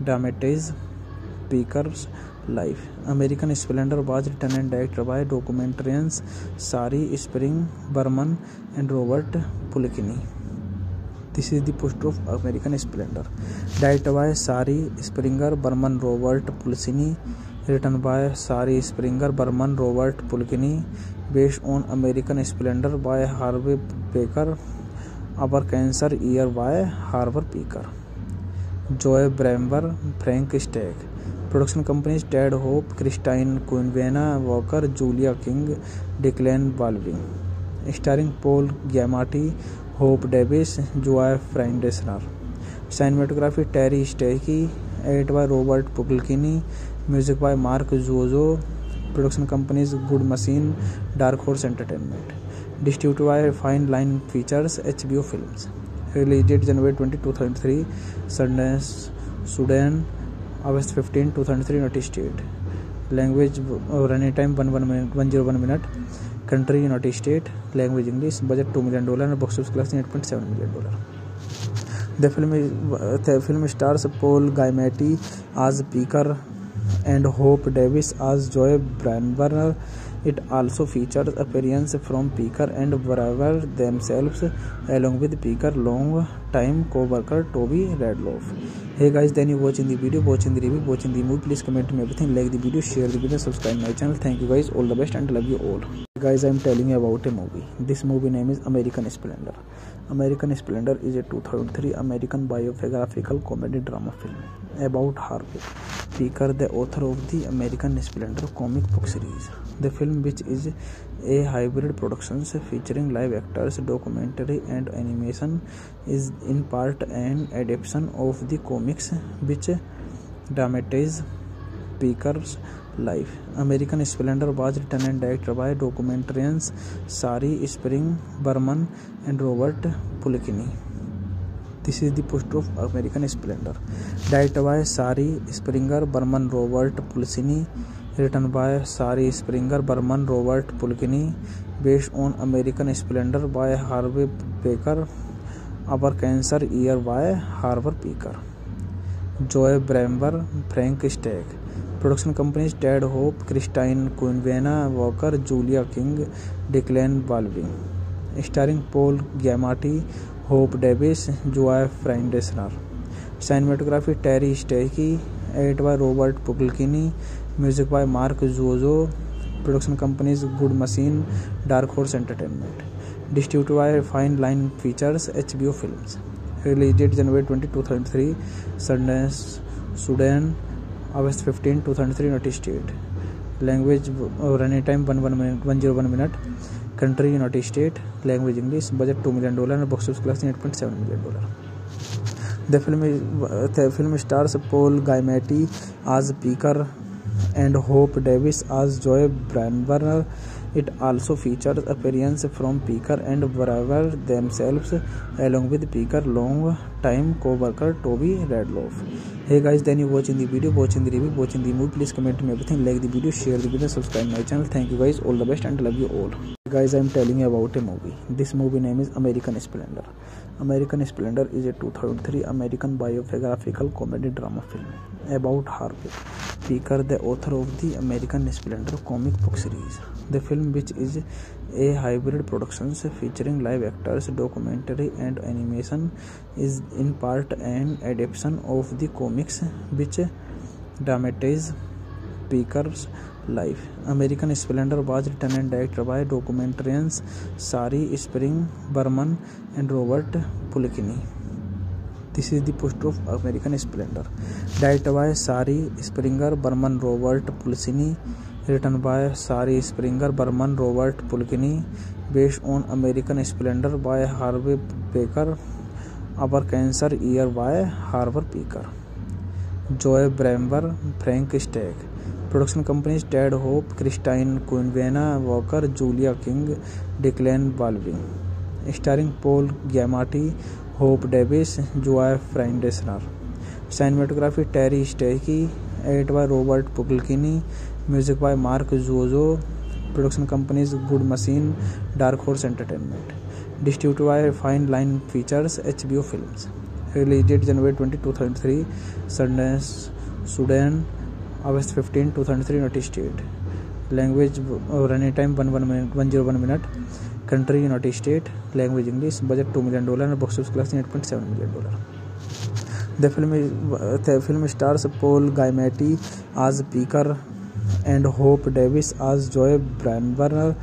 dramatizes Pekar's life. American Splendor was written and directed by documentarians Shari Spring-Berman and Robert Pulcini. This is the poster of American Splendor, directed by Shari Springer-Berman, Robert Pulcini, written by Shari Springer-Berman, Robert Pulcini, based on American Splendor by Harvey Pekar, Our Cancer Year by Harvey Pekar, Joy Bramber, Frank Stagg. Production companies Ted Hope, Christine क्विनवेना Walker, Julia King, Declan Baldwin. Starring Paul Giamatti, Hope Davis, Zoa Friedsner. Cinematography Terry Stacey, edit by Robert Pulcini, music by Mark जोजो. Production companies good machine, dark horse entertainment. Distributed by fine line features, HBO films. Release date January 20, 2003 सूडान, August 15, 2003 United States. Language running time 101 minute. Country United States. Language English. Budget $2 million and box office collection $8.7 million. The film stars Paul Giamatti as Pekar and Hope Davis as Joy Bramber. It also features appearance from Pekar and Bramber themselves, along with Pekar long-time co-worker Toby Radloff. Hey guys, then you watching the video, watching the review, watching the movie. Please comment me everything, like the video, share the video, subscribe my channel. Thank you guys, all the best and love you all. Hey guys, I am telling you about a movie. This movie name is American Splendor. American Splendor is a 2003 American biographical comedy drama film about Harvey Pekar, the author of the American Splendor comic book series. The film, which is a hybrid production featuring live actors, documentary and animation, is in part an adaptation of the comics which dramatizes Pekar's life. American Splendor was written and directed by documentarians Shari Spring-Berman and Robert Pulcini. This is the poster of American Splendor, directed by Shari Springer-Berman, Robert Pulcini, written by Shari Springer-Berman, Robert Pulcini, based on American Splendor by Harvey Pekar, Our Cancer Year by Harvey Pekar, Joy Bramber, Frank Stagg. Production companies Ted Hope, Christine क्विनवेना Walker, Julia King, Declan Baldwin. Starring Paul Giamatti, Hope Davis, Zoa Friedsner. Cinematography Terry Stacey, edit by Robert Pulcini, music by Mark जोजो. Production companies good machine, dark horse entertainment. Distributed by fine line features, HBO films. Release date January 20, 2003 सूडान, August 15, 2003 United States. Language running time 101 minute. Country United States. Language English. Budget $2 million and box office collection $8.7 million. The film stars Paul Giamatti as Pekar and Hope Davis as Joy Bramber. It also features appearance from Pekar and Bramber themselves, along with Pekar long-time co-worker Toby Radloff. Hey guys, then you watching the video, watching the review, watching the movie. Please comment me everything, like the video, share the video, subscribe my channel. Thank you guys, all the best and love you all. Hey guys, I am telling you about a movie. This movie name is American Splendor. American Splendor is a 2003 American biographical comedy drama film about Harvey Pekar, the author of the American Splendor comic book series. The film, which is a hybrid production featuring live actors, documentary and animation, is in part an adaptation of the comics which dramatizes Pekar's life. American Splendor was written and directed by documentarians Shari Spring-Berman and Robert Pulcini. This is the poster of American Splendor, directed by Shari Springer-Berman, Robert Pulcini, written by Shari Springer-Berman, Robert Pulcini, based on American Splendor by Harvey Pekar, Our Cancer Year by Harvey Pekar, Joy Bramber, Frank Stagg. Production companies Ted Hope, Christine क्विनवेना Walker, Julia King, Declan Baldwin. Starring Paul Giamatti, Hope Davis, Zoa Friedsner. Cinematography Terry Stacey, edit by Robert Pulcini, music by Mark जोजो, production companies good machine, dark horse entertainment, distributed by fine line features, HBO films, release date January 20, 2003 Sundance Sudan, August 15, 2003 United state, language running time 101 minute, country United state, language English, budget $2 million, box office collection $8.7 million। The film stars Paul Giamatti as Pekar and Hope Davis as Joy Brabner.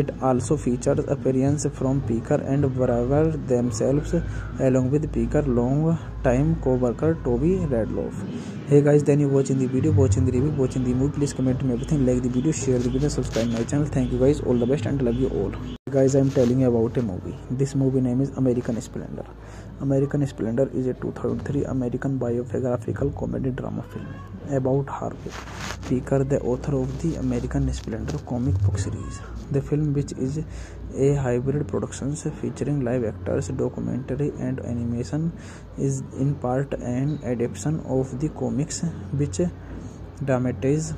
It also features appearance from Picker and Brabner themselves, along with Picker long-time co-worker Toby Radloff. Hey guys, then you watching the video, watching the review, watching the movie. Please comment me everything, like the video, share the video, subscribe my channel. Thank you guys, all the best and love you all. Guys, I am telling you about a movie. This movie name is American Splendor. American Splendor is a 2003 American biographical comedy drama film about Harvey Picker, the author of the American Splendor comic book series. The film, which is a hybrid production featuring live actors, documentary and animation, is in part an adaptation of the comics which dramatizes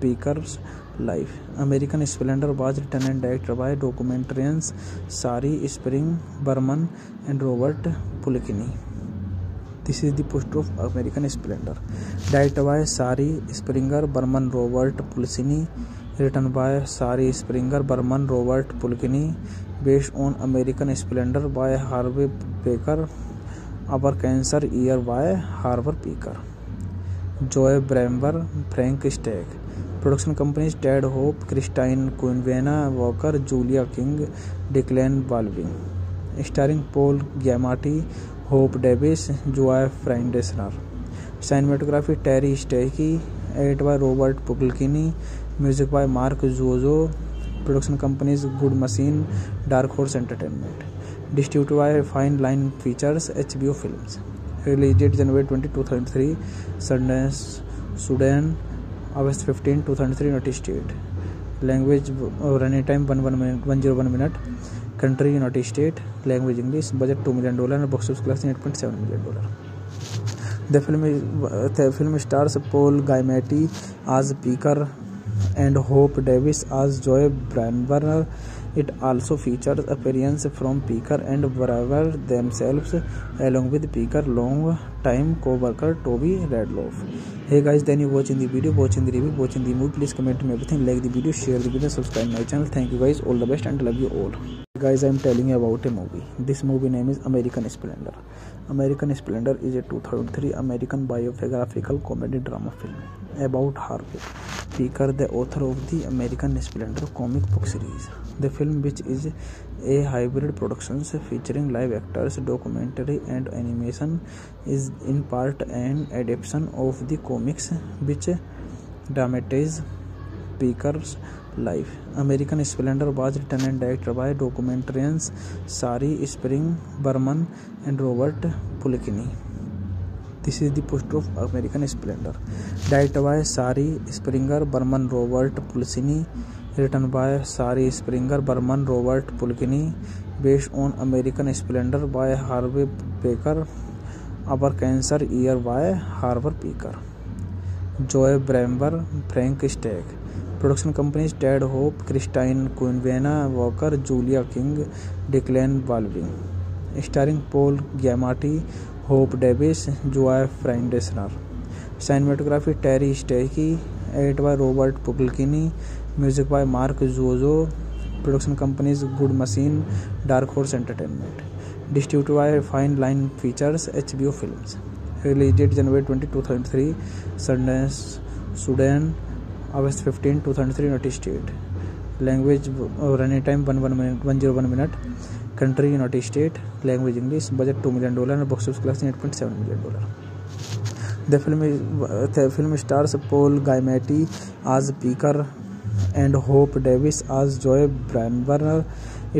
Picker's life. American Splendor was written and directed by documentarians Shari Spring Berman and Robert Pulikini. This is the poster of American Splendor. Directed by Shari Springer Berman, Robert Pulikini. Written by Shari Springer Berman, Robert Pulikini. Based on American Splendor by Harvey Picker. Our Cancer Year by Harvey Picker. Joy Brabner, Frank Stagg. Production companies Ted Hope, Christine Quinvena Walker, Julia King, Declan Baldwin. Starring Paul Giamatti, Hope Davis, Joy Friedesner. Cinematography Terry Stacey, edited by Robert Puglini, music by Mark Zozo, production companies Good Machine, Dark Horse Entertainment, distributed by Fine Line Features, HBO Films, released date January 20, 2003 Sundance Sudan, August 15, 2003 United States, language running time 101 minute, country United state, language English, budget $2 million, box office collection $8.7 million। The film stars Paul Giamatti as Pekar and Hope Davis as Joy ब्रैनबर्नर. It also features appearance from Picker and Brabner themselves, along with Picker long-time co-worker Toby Radloff. Hey guys, then you watching the video, watching the review, watching the movie. Please comment me everything, like the video, share the video, subscribe my channel. Thank you guys, all the best and love you all. Guys, I am telling you about a movie. This movie name is American Splendor. American Splendor is a 2003 American biographical comedy drama film about Harvey Picker, the author of the American Splendor comic book series. The film, which is a hybrid production featuring live actors, documentary and animation, is in part an adaptation of the comics which dramatizes Picker's life. American Splendor was written and directed by documentarians Shari Spring Berman and Robert Pulikini. This is the poster of American Splendor. Directed by Shari Springer Berman, Robert Pulikini. Written by Shari Springer Berman, Robert Pulikini. Based on American Splendor by Harvey Picker. Our Cancer Year by Harvey Picker. Joy Brabner, Frank Stagg. Production companies Ted Hope, Christine Quinvena Walker, Julia King, Declan Baldwin. Starring Paul Giamatti, Hope Davis, Zoa Friedsner. Cinematography Terry Stacey, edit by Robert Pulcini, music by Mark जोजो, production companies good machine, dark horse entertainment, distributed by fine line features, HBO films, release date January 20, 2003 Sundance Sudan, August 15, 2003 United state, language running time 101 minute, country United state, language English, budget $2 million, box office collection $8.7 million। The film stars Paul Giamatti as Pekar and Hope Davis as Joy ब्रैनबर्नर.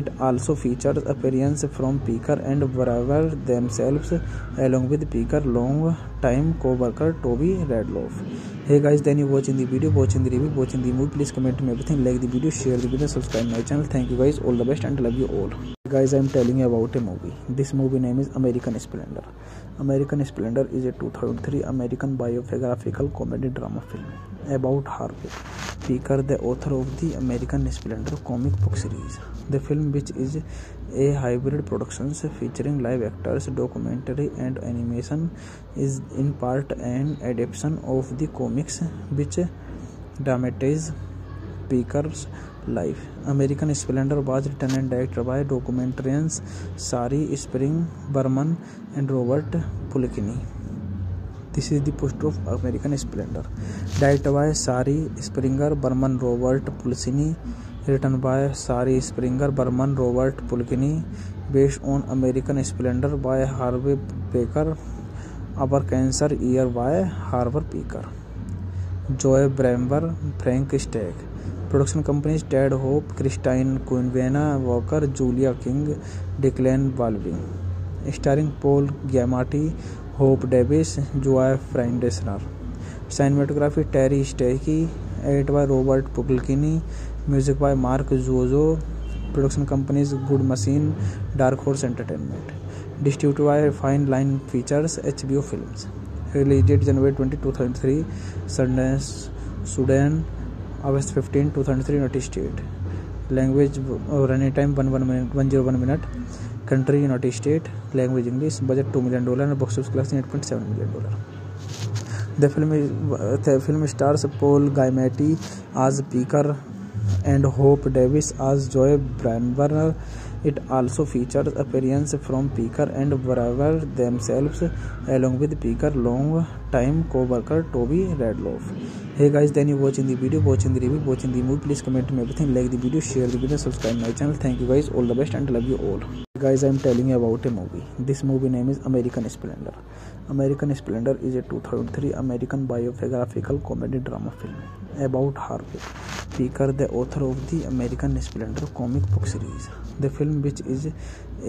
It also features appearance from Picker and Brabner themselves, along with Picker long-time co-worker Toby Radloff. Hey guys, then you watching the video, watching the review, watching the movie. Please comment me everything, like the video, share the video, subscribe my channel. Thank you guys, all the best and love you all. Guys, I am telling you about a movie. This movie name is American Splendor. American Splendor is a 2003 American biographical comedy drama film about Harvey Picker, the author of the American Splendor comic book series. The film, which is a hybrid production featuring live actors, documentary and animation, is in part an adaptation of the comics which dramatizes Picker's life. American Splendor was written and directed by documentarians Shari Spring Berman and Robert Pulcini. This is the poster of American Splendor. Directed by Shari Springer Berman, Robert Pulcini. Written by Shari Springer Berman, Robert Pulcini. Based on American Splendor by Harvey Picker. Our Cancer Year by Harvey Picker. Joy Bramber, Frank Stagg. Production companies Ted Hope, Christine Kunewa Walker, Julia King, Declan वाल्विंग. Starring Paul Giamatti, Hope Davis, Zoa Friedsner. Cinematography Terry Stacey. Edit by Robert Pulcini. Music by Mark जोजो. Production companies good machine, dark horse entertainment. Distributed by fine line features, HBO films. Release date January 20, 2003 Sundance Sudan. August 15 2003 United state. Language running time 101 minute. Country United state. Language English. Budget $2 million और box office collection $8.7 million. The film stars Paul Giamatti as Pekar and Hope Davis as Joy ब्रैनबर्नर. It also features appearances from Picker and Braver themselves, along with Picker's long-time co-worker Toby Radloff. Hey guys, thank you for watching the video, watching the review, watching the movie. Please comment me everything, like the video, share the video, subscribe my channel. Thank you guys, all the best and love you all. Hey guys, I am telling you about a movie. This movie name is American Splendor. American Splendor is a 2003 American biographical comedy drama film about Harvey Picker, the author of the American Splendor comic book series. The film, which is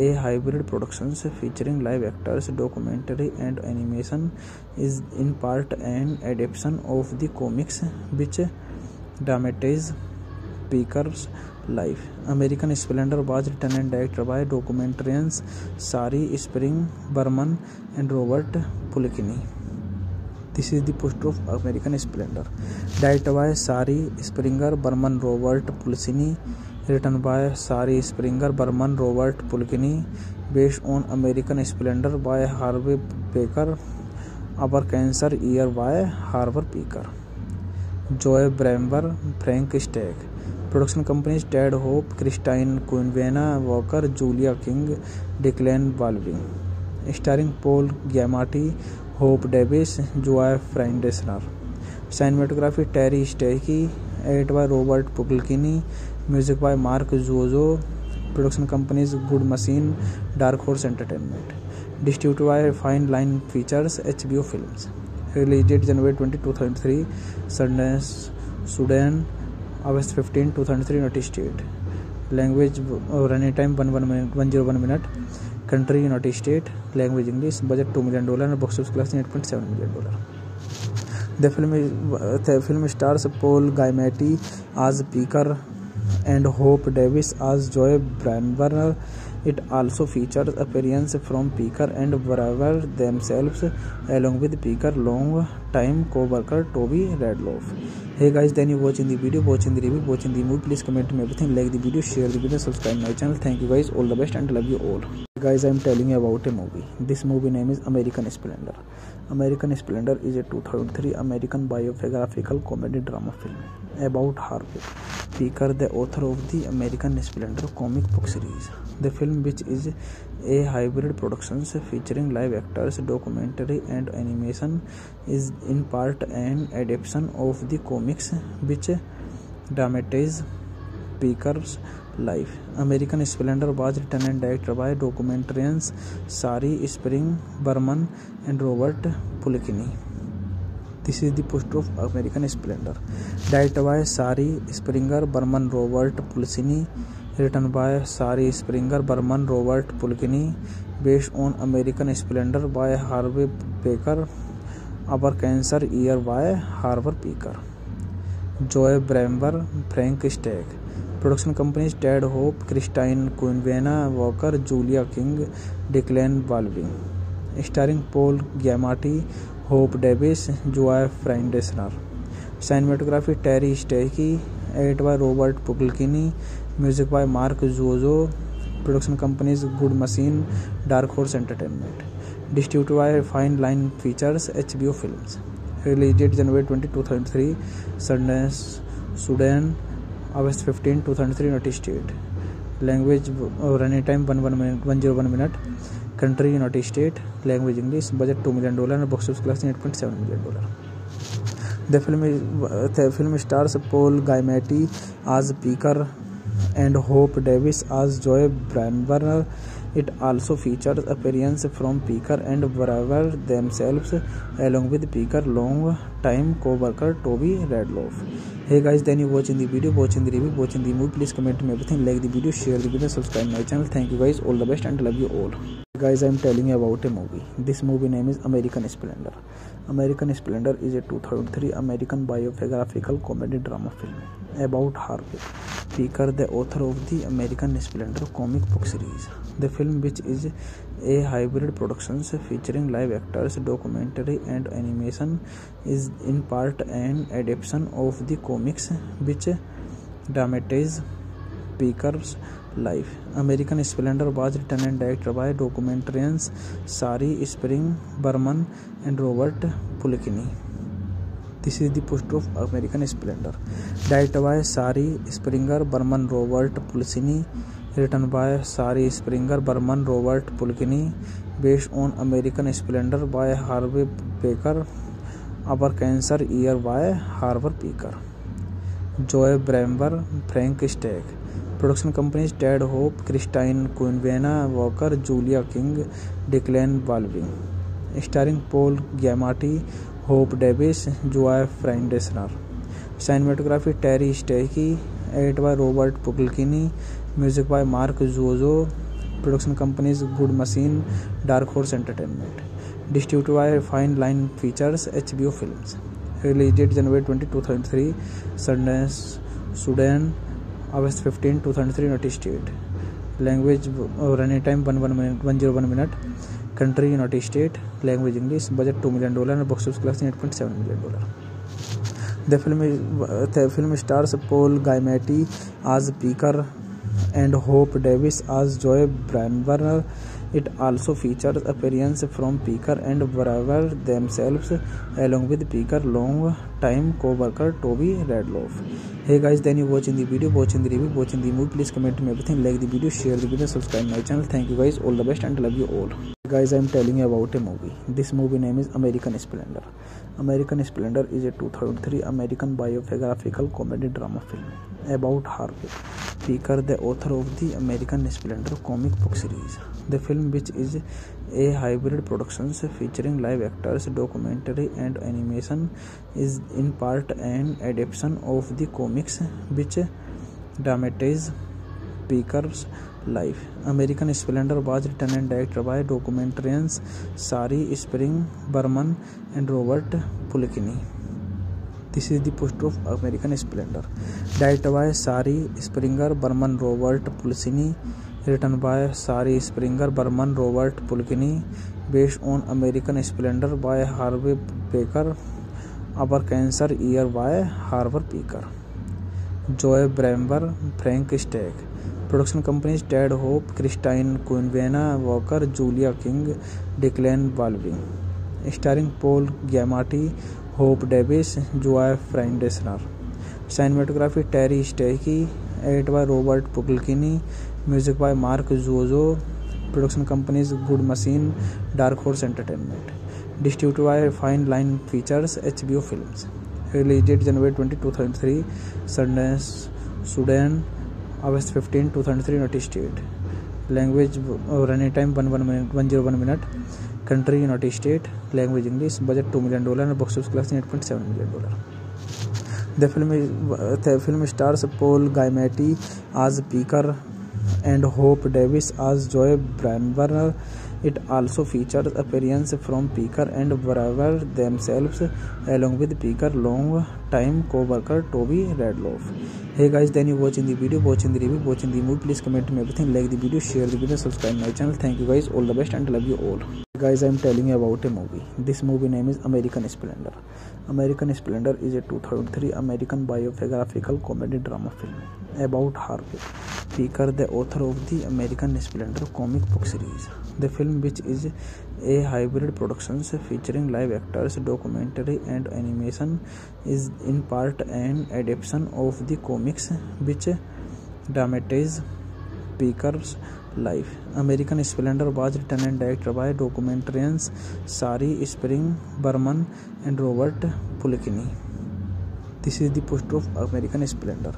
a hybrid production featuring live actors, documentary and animation, is in part an adaptation of the comics which dramatizes Picker's life. American Splendor was written and directed by documentarians Shari Spring Berman and Robert Pulcini. This is the poster of American Splendor. Directed by Shari Springer Berman, Robert Pulcini. Written by Shari Springer Berman, Robert Pulcini. Based on American Splendor by Harvey Picker. Our Cancer Year by Harvey Picker. Joy Bramber, Frank Stagg. Production companies Ted Hope, Christine Kunewa Walker, Julia King, Declan वाल्विंग. Starring Paul Giamatti, Hope Davis, Zoa Friedsner. Cinematography Terry Stacey. Edit by Robert Pulcini. Music by Mark जोजो. Production companies good machine, dark horse entertainment. Distributed by fine line features, HBO films. Release date January 20, 2003 Sundance Sudan. August 15 2003 United state. Language running time 101 minute. Country United state. Language English. Budget $2 million और box office collection $8.7 million. The film stars Paul Giamatti as Pekar and Hope Davis as Joy ब्रैनबर्नर. It also features appearances from Picker and Braver themselves, along with Picker's long-time co-worker Toby Radloff. Hey guys, thank you for watching the video, watching the review, watching the movie. Please comment me everything, like the video, share the video, subscribe my channel. Thank you guys, all the best and love you all. Hey guys, I am telling you about a movie. This movie name is American Splendor. American Splendor is a 2003 American biographical comedy drama film about Harvey Picker, the author of the American Splendor comic book series. The film, which is a hybrid production featuring live actors, documentary and animation, is in part an adaptation of the comics which dramatizes Picker's life. American Splendor was written and directed by documentarians Shari Spring Berman and Robert Pulcini. This is the poster of American Splendor. Directed by Shari Springer Berman, Robert Pulcini. Written by Shari Springer Berman, Robert Pulcini. Based on American Splendor by Harvey Picker. Our Cancer Year by Harvey Picker. Joy Brabner, Frank Stack. Production companies Ted Hope, Christine Kunewa Walker, Julia King, Declan Baldwin. Starring Paul Giamatti, Hope Davis, Joy Friedsner. Cinematography Terry Stacey, edit by Robert Pulcini, music by Mark जोजो। Production companies good machine, dark horse entertainment. Distributed by fine line features, HBO films. Release date January 20, 2003 सूडान, August 15, 2003 United state. Language running time 101 minute. Country United state, language English. Budget $2 million, box office collection $8.7 million। The film stars Paul Giamatti as Pekar and Hope Davis as Joyce Brabner. It also features appearance from Peaker and Brewer themselves, along with Peaker long-time co-worker Toby Radloff. Hey guys, then you watching the video, watching the review, watching the movie. Please comment me everything, like the video, share the video, subscribe my channel. Thank you guys, all the best and love you all. Guys, I am telling you about a movie. This movie name is American Splendor. American Splendor is a 2003 American biographical comedy drama film about Harvey Pekar, the author of the American Splendor comic book series. The film, which is a hybrid production featuring live actors, documentary and animation, is in part an adaptation of the comics which dramatizes Pekar's life. American Splendor was written and directed by documentarians Shari Spring Berman and Robert Pulcini. This is the poster of American Splendor. Directed by Shari Springer Berman, Robert Pulcini. Written by Shari Springer Berman, Robert Pulcini. Based on American Splendor by Harvey Pekar. Our Cancer Year by Harvey Pekar. Joy Bremer, Frank Stack. Production companies Ted Hope, Christine Kunewa Walker, Julia King, Declan Baldwin. Starring Paul Giamatti, Hope Davis, Joy Friedsner. Cinematography Terry Stacey, edit by Robert Pulcini, music by Mark जोजो। Production companies good machine, dark horse entertainment. Distributed by fine line features, HBO films. Release date January 20, 2003 सूडान, August 15, 2003 United state. Language running time 101 minute. Country United state, language English. Budget $2 million, box office collection $8.7 million। The film stars Paul Giamatti as Pekar and Hope Davis as Joyce Brabner. It also features appearance from Peaker and Brewer themselves, along with Peaker long-time co-worker Toby Radloff. Hey guys, then you watching the video, watching the review, watching the movie. Please comment me everything, like the video, share the video, subscribe my channel. Thank you guys, all the best and love you all. Guys, I am telling you about a movie. This movie name is American Splendor. American Splendor is a 2003 American biographical comedy drama film about Harvey Pekar, the author of the American Splendor comic book series. The film, which is a hybrid production featuring live actors, documentary and animation, is in part an adaptation of the comics which dramatizes Pekar's life. American Splendor was written and directed by documentarians Shari Spring Berman and Robert Pulcini. This is the poster of American Splendor. Directed by Shari Springer Berman, Robert Pulcini. Written by Shari Springer Berman, Robert Pulcini. Based on American Splendor by Harvey Pekar. Our Cancer Year by Harvey Pekar. Joy Bremer, Frank Stack. Production companies Ted Hope, Christine Kunewa Walker, Julia King, Declan Baldwin. Starring Paul Giamatti, Hope Davis, Joy Friedsner. Cinematography Terry Stacey, edit by Robert Pulcini, music by Mark जोजो। Production companies good machine, dark horse entertainment. Distributed by fine line features, HBO films. Release date January 20, 2003 सूडान, August 15, 2003 United state. Language running time 101 minute. Country United state, language English. Budget $2 million, box office collection $8.7 million। The film stars Paul Giamatti as Pekar and Hope Davis as Joyce Brabner. It also features appearance from Peaker and Brewer themselves, along with Peaker long time co-worker Toby Radloff. Hey guys, thank you for watching the video, watching the review, watching the movie. Please comment me everything, like the video, share the video, subscribe my channel. Thank you guys, all the best and love you all. Guys, I am telling you about a movie. This movie name is American Splendor. American Splendor is a 2003 American biographical comedy drama film about Harvey Picker, the author of the American Splendor comic book series. The film, which is a hybrid production featuring live actors, documentary and animation, is in part an adaptation of the comics which dramatizes Picker's life. American Splendor was written and directed by documentarians Shari Spring Berman and Robert Pulcini. This is the poster of American Splendor.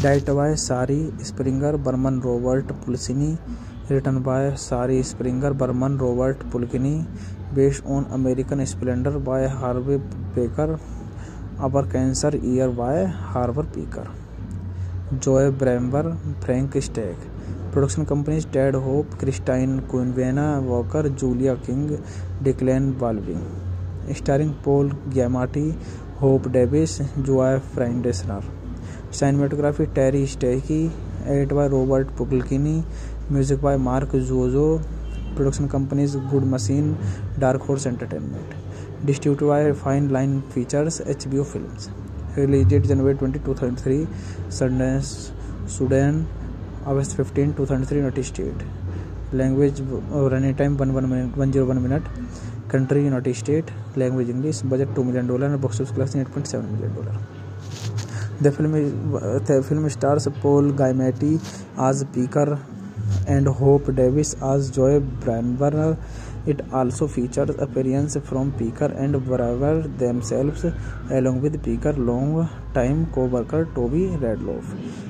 Directed by Shari Springer Berman, Robert Pulcini. Written by Shari Springer Berman, Robert Pulcini. Based on American Splendor by Harvey Picker. Our Cancer Year by Harvey Picker. Joy Bramber, Frank Stack. Production companies Ted Hope, Christine Quinvena Walker, Julia King, Declan Baldwin. Starring Paul Giamatti, Hope Davis, Joy Friendesner. Cinematography Terry Stackey. Edit by Robert Pulcini. Music by Mark Zozo. Production companies Good Machine, Dark Horse Entertainment. Distributed by Fine Line Features, HBO Films. Release date January 20, 2003, Sundance, Sudan. August 15, 2003, United States. Language running time 101 minute. Country United States. Language English. Budget $2 million and box office class $8.7 million. The film stars Paul Giamatti as Picker and Hope Davis as Joy Bramber. It also features appearance from Picker and Bramber themselves, along with Picker's long-time co-worker Toby Radloff.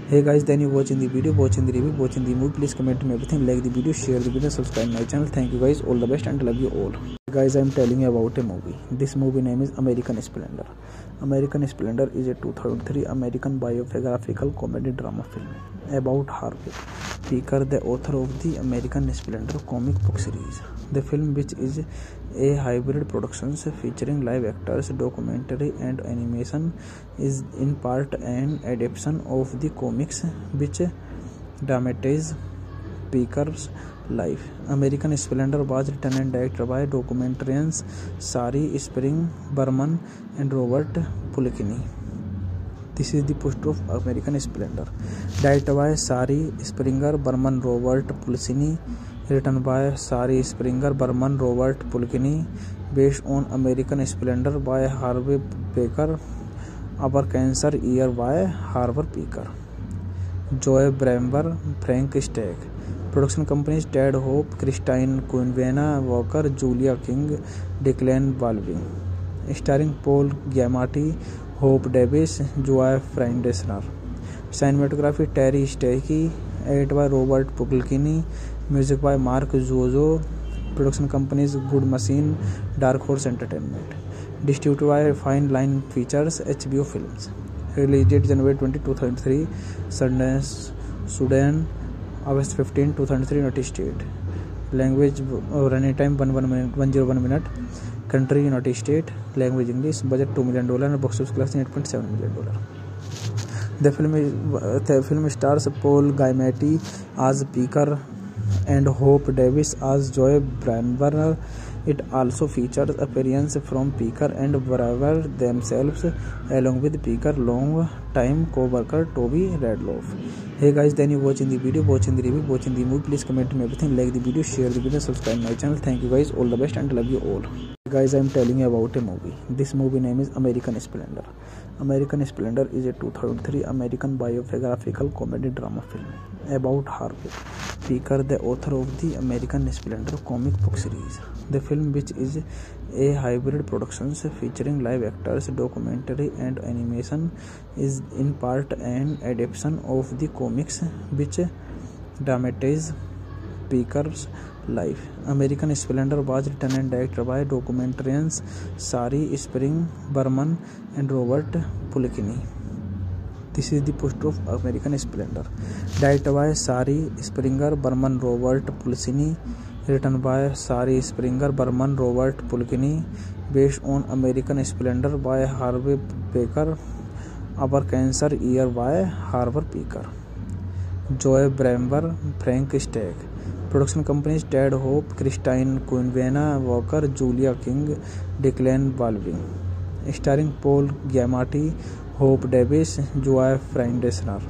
Hey guys, thank you for watching the video, watching the review, watching the movie. Please comment me everything, like the video, share the video, subscribe my channel. Thank you guys, all the best and love you all. Guys, I am telling you about a movie. This movie name is American Splendor. American Splendor is a 2003 American biographical comedy drama film about Harvey Picker, the author of the American Splendor comic book series. The film, which is a hybrid production featuring live actors, documentary and animation, is in part an adaptation of the comics which dramatizes Picker's life. American Splendor was written and directed by documentarians Shari Spring Berman and Robert Pulcini. This is the poster of American Splendor. Directed by Shari Springer Berman, Robert Pulcini. Written by Shari Springer Berman, Robert Pulcini. Based on American Splendor by Harvey Picker. Our Cancer Year by Harvey Picker. Joy Bramber, Frank Stack. Production companies Ted Hope, Christine Quinvena Walker, Julia King, Declan Baldwin. Starring Paul Giamatti, Hope Davis, Joy Friendesner. Cinematography Terry Stackey. Edit by Robert Pulcini. Music by Mark Zozo. Production companies Good Machine, Dark Horse Entertainment. Distributed by Fine Line Features, HBO Films. Release date January 20, 2003, Sundance, Sudan. August 15, 2003, United States. Language running time 101 minute. Country United States. Language English. Budget $2 million and box office class $8.7 million. The film stars Paul Giamatti as Picker and Hope Davis as Joy Bramber. It also features appearance from Picker and Bramber themselves, along with Picker's long-time co-worker Toby Radloff. Hey guys, thank you for watching the video, watching the review, watching the movie. Please comment me everything, like the video, share the video, subscribe my channel. Thank you guys, all the best and love you all. Guys, I am telling you about a movie. This movie name is American Splendor. American Splendor is a 2003 American biographical comedy drama film about Harvey Picker, the author of the American Splendor comic book series. The film, which is a hybrid production featuring live actors, documentary and animation, is in part an adaptation of the comics which dramatizes Picker's life. American Splendor was written and directed by documentarians Shari Spring Berman and Robert Pulcini. This is the poster of American Splendor. Directed by Shari Springer Berman, Robert Pulcini. Written by Shari Springer Berman, Robert Pulcini. Based on American Splendor by Harvey Picker. Upper cancer year by हार्बर Pekar, Joy Brabner, Frank Stag. Production companies Ted Hope, Christine क्विनवेना Walker, Julia King, Declan Baldwin. Starring Paul Giamatti, Hope Davis, Joy Friedsner.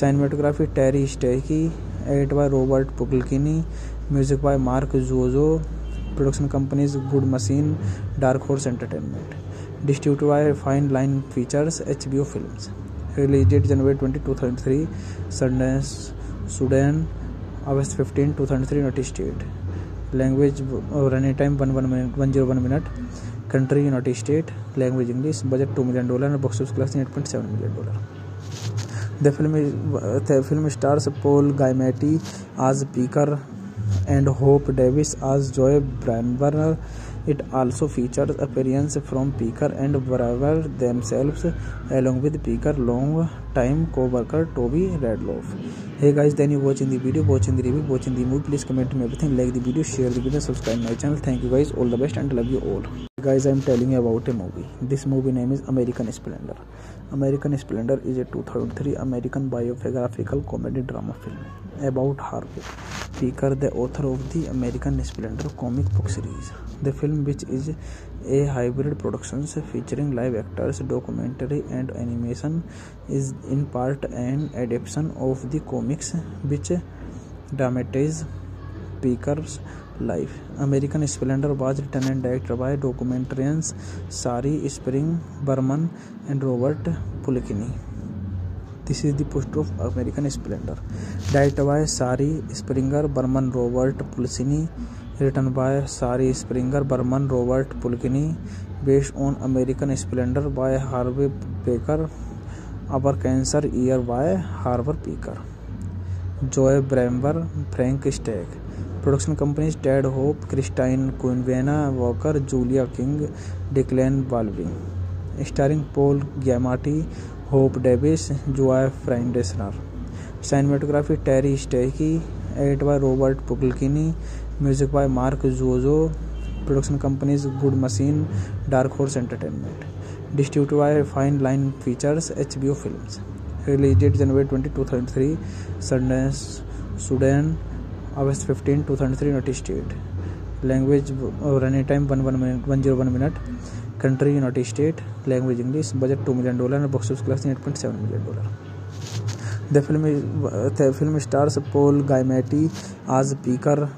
Cinematography Terry Stacey, edit by Robert Pulcini, music by Mark जोजो। Production companies good machine, dark horse entertainment. Distributed by fine line features, HBO films. Release date January 20, 2003 Sundance Sudan, August 15, 2003 United state. Language running time 101 minute. Country United state, language English. Budget $2 million और box office collection $8.7 million. The film stars Paul Giamatti as Pekar and Hope Davis as Joy Brandner. It also features appearance from Peaker and Bravo themselves, along with Peaker long-time co-worker Toby Radloff. Hey guys, thank you watching the video, watching the review, watching the movie. Please comment me everything, like the video, share the video, subscribe my channel. Thank you guys, all the best and love you all. Guys, I am telling you about a movie. This movie name is American Splendor. American Splendor is a 2003 American biographical comedy drama film about Harvey Peaker, the author of the American Splendor comic book series. The film, which is a hybrid production featuring live actors, documentary and animation, is in part an adaptation of the comics which dramatizes Peaker's life. American Splendor was written and directed by documentarians Shari Spring Berman and Robert Pulcini. This is the poster of American Splendor. Directed by Shari Springer Berman, Robert Pulcini. Written by Shari Springer Berman, Robert Pulcini. Based on American Splendor by Harvey Peaker. Upper Cancer Year by Harvey Peaker. Joy Brember, Frank Stagg. Production companies Ted Hope, Christine क्विनवेना Walker, Julia King, Declan Baldwin. Starring Paul Giamatti, Hope Davis, Joy Friedsner. Cinematography Terry Stacey, edit by Robert Pulcini, music by Mark जोजो। Production companies good machine, dark horse entertainment. Distributed by fine line features, HBO films. Release date January 20, 2003 Sundance Sudan, August 15, 2003 United state. Language running time 101 minute. Country United state, language English. Budget $2 million और box office collection $8.7 million. The film stars Paul Giamatti as Pekar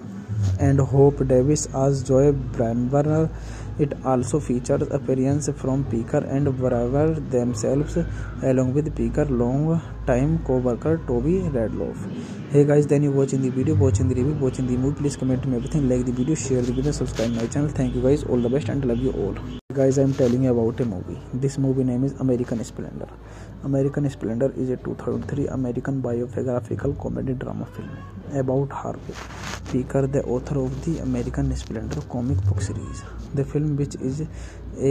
and Hope Davis as Joy Brandner. It also features appearance from Peaker and Bravo themselves, along with Peaker's long-time co-worker Toby Radloff. Hey guys, thank you watching the video, watching the review, watching the movie. Please comment me everything, like the video, share the video, subscribe my channel. Thank you guys, all the best and love you all. Guys, I am telling you about a movie. This movie name is American Splendor. American Splendor is a 2003 American biographical comedy drama film about Harvey Peaker, the author of the American Splendor comic book series. The film, which is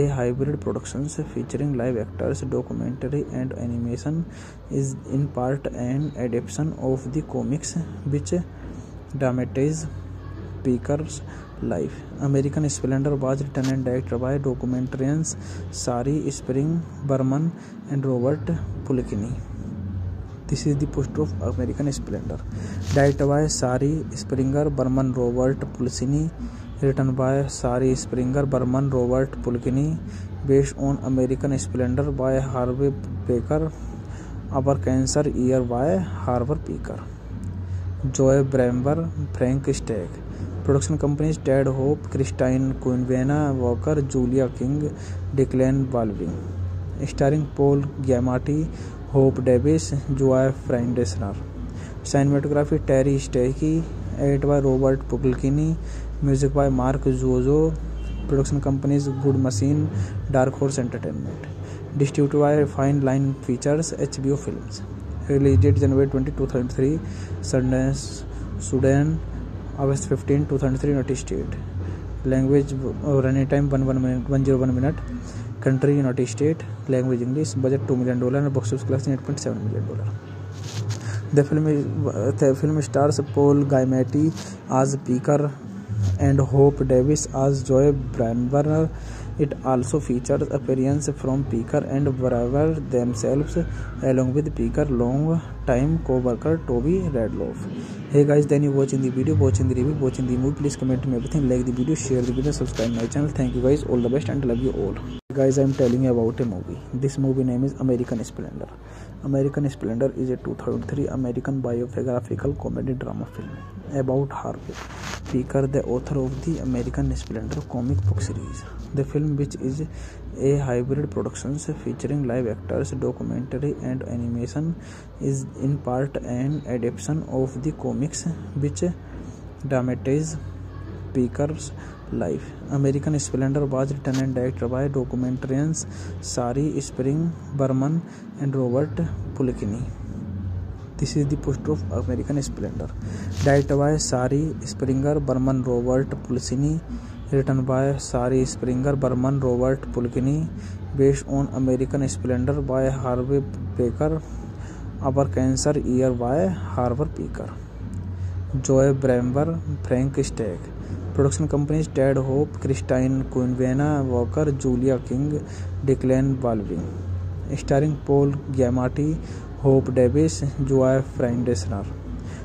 a hybrid production featuring live actors, documentary and animation, is in part an adaptation of the comics which dramatizes Peaker's life. American Splendor was written and directed by documentarians Shari Spring Berman and Robert Pulcini. This is the poster of American Splendor. Directed by Shari Springer Berman, Robert Pulcini. Written by Shari Springer Berman, Robert Pulcini. Based on American Splendor by Harvey Peaker. Upper Cancer Year by Harvey Peaker. Joy Brember, Frank Stagg. Production companies Ted Hope, Christine क्विनवेना Walker, Julia King, Declan Baldwin. Starring Paul Giamatti, Hope Davis, Joy Friedsner. Cinematography Terry Stacey, edit by Robert Pulcini, music by Mark जोजो। Production companies good machine, dark horse entertainment. Distributed by fine line features, HBO films. Release date January 20, 2003 Sundance Sudan, August 15, 2003 United state. Language running time 101 minute. Country United state, language English. Budget $2 million और box office collection $8.7 million. The film stars Paul Giamatti as Pekar and Hope Davis as Joy Brandner. It also features appearances from Picker and Breuer themselves, along with Picker's long-time co-worker Toby Redloff. Hey guys, then you watching the video, watching the review, watching the movie. Please comment me everything, like the video, share the video, subscribe my channel. Thank you guys, all the best and love you all. Guys, I am telling you about a movie. This movie name is American Splendor. American Splendor is a 2003 American biographical comedy drama film about Harvey Picker, the author of the American Splendor comic book series. The film, which is a hybrid production featuring live actors, documentary and animation, is in part an adaptation of the comics which dramatizes Picker's life. American Splendor was written and directed by documentarians Shari Spring Berman and Robert Pulcini. This is the poster of American Splendor, directed by Shari Springer Berman, Robert Pulcini, written by Shari Springer Berman, Robert Pulcini, based on American Splendor by Harvey Picker, Our Cancer Year by Harvey Picker, Joy Bramber, Frank Stack. Production companies Ted Hope, Christine Quinvena Walker, Julia King, Declan Baldwin. Starring Paul Giamatti, Hope Davis, Joy Friedesner.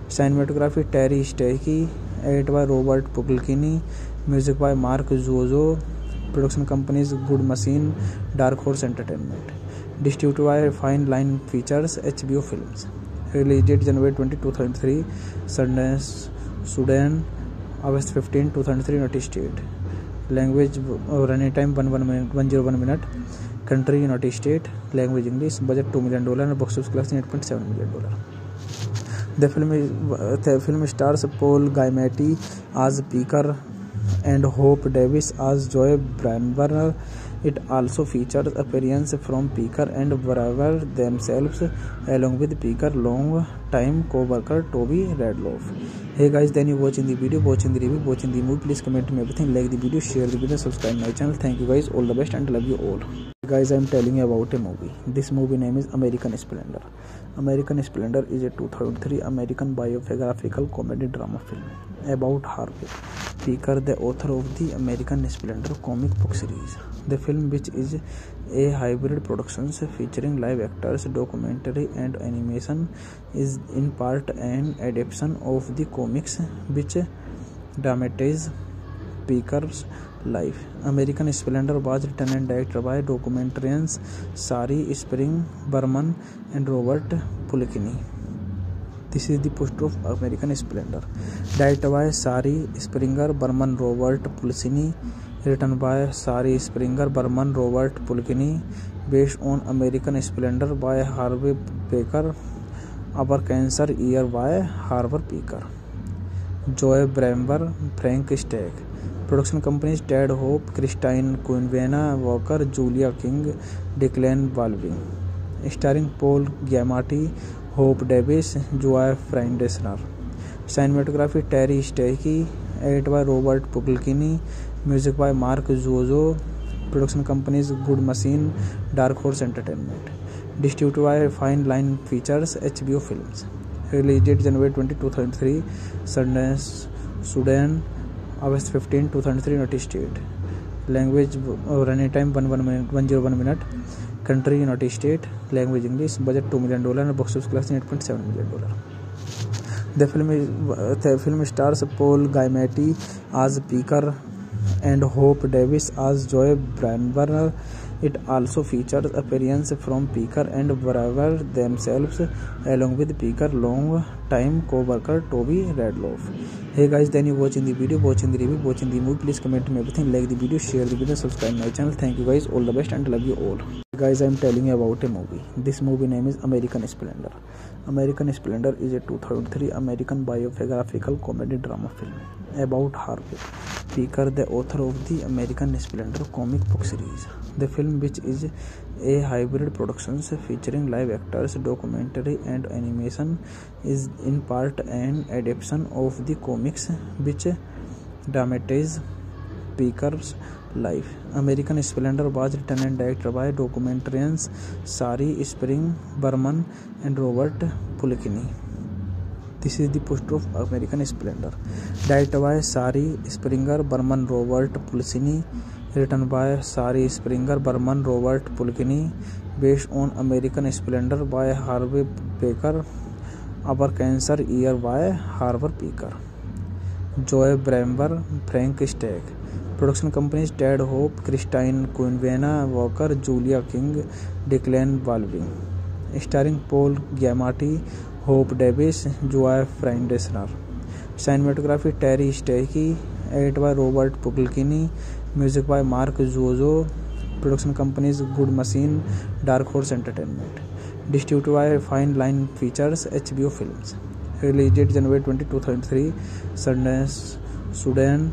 Cinematography Terry Stackey, edited by Robert Pulcini, music by Mark Zozo. Production companies Good Machine, Dark Horse Entertainment. Distributed by Fine Line Features, HBO Films. Release date January 20, 2003, Sundance, Sudan. August 15, 2003, United States. Language running time 101 minute. Country United States. Language English. Budget $2 million and box office collection $8.7 million. The film stars Paul Giamatti as Picker and Hope Davis as Joy Bramber. It also features appearances from Picker and Breuer themselves, along with Picker's long-time co-worker Toby Redloff. Hey guys, then you watching the video, watching the review, watching the movie. Please comment me everything, like the video, share the video, subscribe my channel. Thank you guys, all the best and love you all. Guys, I am telling you about a movie. This movie name is American Splendor. American Splendor is a 2003 American biographical comedy drama film about Harvey Picker, the author of the American Splendor comic book series. The film, which is a hybrid production featuring live actors, documentary and animation, is in part an adaptation of the comics which dramatizes Picker's life. American Splendor was written and directed by documentarians Shari Spring Berman and Robert Pulcini. This is the poster of American Splendor, directed by Shari Springer Berman, Robert Pulcini, written by Shari Springer Berman, Robert Pulcini, based on American Splendor by Harvey Picker, Our Cancer Year by Harvey Picker, Joy Bramber, Frank Stack. Production companies Ted Hope, Christine Quinvena Walker, Julia King, Declan Baldwin. Starring Paul Giamatti, Hope Davis, Joy Friedesner. Cinematography Terry Stackey, edited by Robert Pulcini, music by Mark Zozo. Production companies Good Machine, Dark Horse Entertainment. Distributed by Fine Line Features, HBO Films. Release date January 20, 2003, Sundance, Sudan. August 15, 2003, United States. Language running time 101 minute. Country United States. Language English. Budget $2 million and box office collection $8.7 million. The film stars Paul Giamatti as Picker and Hope Davis as Joy Bramber. It also features appearances from Picker and Breuer themselves, along with Picker's long-time co-worker Toby Redloff. Hey guys, then you watching the video, watching the review, watching the movie. Please comment me everything, like the video, share the video, subscribe my channel. Thank you guys, all the best and love you all. Guys, I am telling you about a movie. This movie name is American Splendor. American Splendor is a 2003 American biographical comedy drama film about Harvey Picker, the author of the American Splendor comic book series. The film, which is a hybrid production featuring live actors, documentary and animation, is in part an adaptation of the comics which dramatizes Picker's life. American Splendor was written and directed by documentarians Shari Spring Berman and Robert Pulcini. This is the poster of American Splendor, directed by Shari Springer Berman, Robert Pulcini, written by Shari Springer, Berman, Robert Pulcini, based on American Splendor by Harvey Pekar, upper cancer year by Harvey Pekar, Joy Bramber, Frank Stag. Production companies Ted Hope, Christine क्विनवेना Walker, Julia King, Declan वाल्विंग। Starring Paul Giamatti, Hope Davis, Joy Friedlander. Cinematography Terry Stacey, edit by Robert Pulcini, music by Mark जोजो। Production companies good machine, dark horse entertainment. Distributed by fine line features, HBO films. Release date January 20, 2003 Sundance Sudan,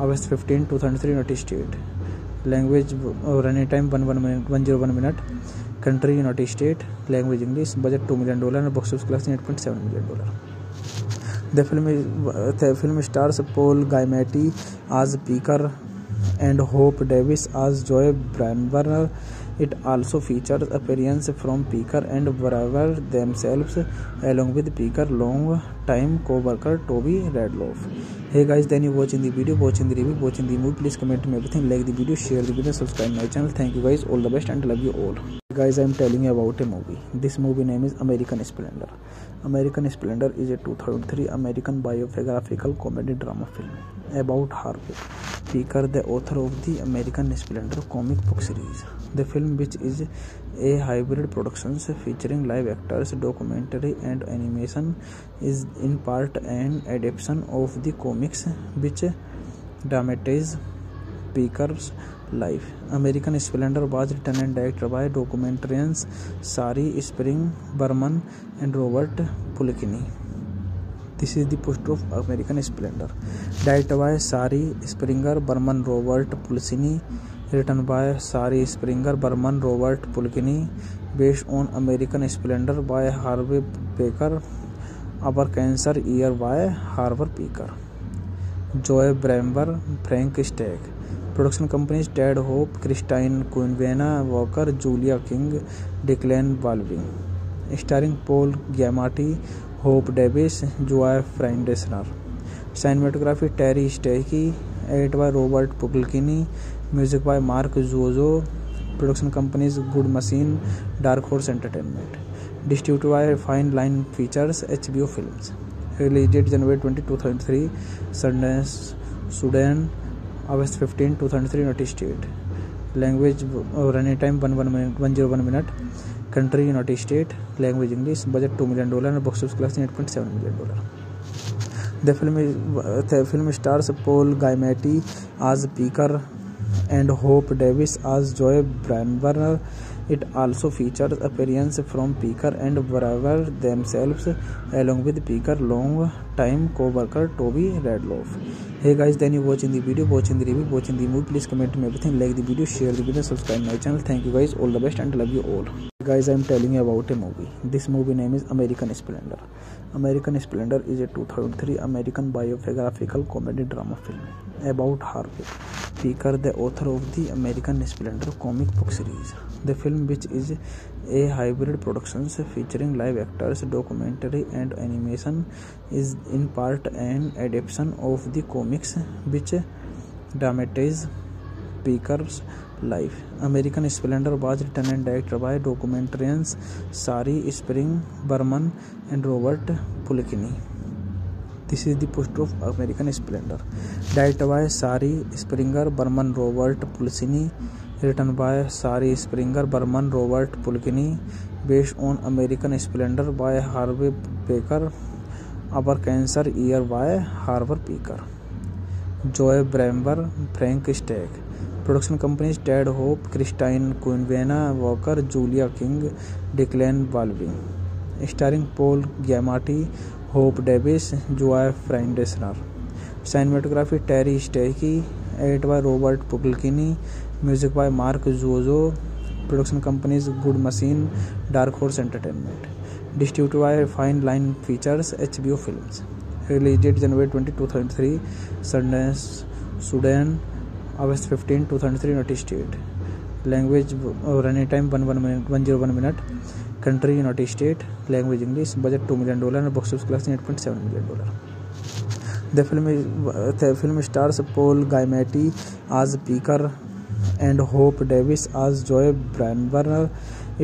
August 15, 2003 United state. Language running time 101 minute. Country United state, language English. Budget $2 million और box office collection $8.7 million. The film stars Paul Giamatti as Pekar and Hope Davis as Joy Bramber. It also features appearance from Peaker and Brevard themselves, along with Peaker's long-time co-worker Toby Radloff. Hey guys, then you watching the video, watching the review, watching the movie. Please comment me everything, like the video, share the video, subscribe my channel. Thank you guys, all the best and love you all. Guys, I am telling you about a movie. This movie name is American Splendor. American Splendor is a 2003 American biographical comedy drama film about Harvey Peker, the author of the American Splendor comic book series. The film, which is a hybrid production featuring live actors, documentary and animation, is in part an adaptation of the comics which dramatizes Peker's life. American Splendor was written and directed by documentarians Sari Spring, Berman and Robert Pulcini. This is the poster of American Splendor. Directed by Sari Springer, Berman, Robert Pulcini. Written by Sari Springer, Berman, Robert Pulcini. Based on American Splendor by Harvey Pekar. Upper Cancer Year by Harvey Pekar. Joy Bramber, Frank Stagg. Production companies Ted Hope, Christine Quinvena Walker, Julia King, Declan Balvin. Starring Paul Giamatti, Hope Davis, Joy Friedlander. Cinematography Terry Stacey, edit by Robert Pulcini, music by Mark जोजो। Production companies good machine, dark horse entertainment. Distributed by fine line features, HBO films. Release date January 20, 2003 Sundance Sudan, August 15, 2003 United state. Language running time 101 minute. Country United state, language English. Budget $2 million और box office collection $8.7 million. The film stars Paul Giamatti as Pekar and Hope Davis as Joy Bramber. It also features appearance from Peaker and Brevard themselves, along with Peaker's long-time co-worker Toby Radloff. Hey guys, then you watching the video, watching the review, watching the movie. Please comment me everything, like the video, share the video, subscribe my channel. Thank you guys, all the best and love you all. Guys, I am telling you about a movie. This movie name is American Splendor. American Splendor is a 2003 American biographical comedy drama film about Harvey Peker, the author of the American Splendor comic book series. The film, which is a hybrid production featuring live actors, documentary and animation, is in part an adaptation of the comics which dramatizes Peker's life. American Splendor was written and directed by documentarians Sari Spring, Berman and Robert Pulcini. This is the poster of American Splendor. Directed by Sari Springer, Berman, Robert Pulcini. Written by Sari Springer, Berman, Robert Pulcini. Based on American Splendor by Harvey Pekar. Upper Cancer Year by Harvey Pekar. Joy Bramber, Frank Stagg. Production companies Ted Hope, Christine क्विनवेना Walker, Julia King, Declan वाल्विंग। Starring Paul Giamatti, Hope Davis, Joy Friedlander. Cinematography Terry Stacey, edit by Robert Pulcini, music by Mark जोजो। Production companies good machine, dark horse entertainment. Distributed by fine line features, HBO films. Release date January 20, 2003 Sundance Sudan, August 15, 2003 United state. Language running time 101 minute. Country United state, language English. Budget $2 million और box office collection $8.7 million. The film stars Paul Giamatti as Pekar and Hope Davis as Joy Brabner.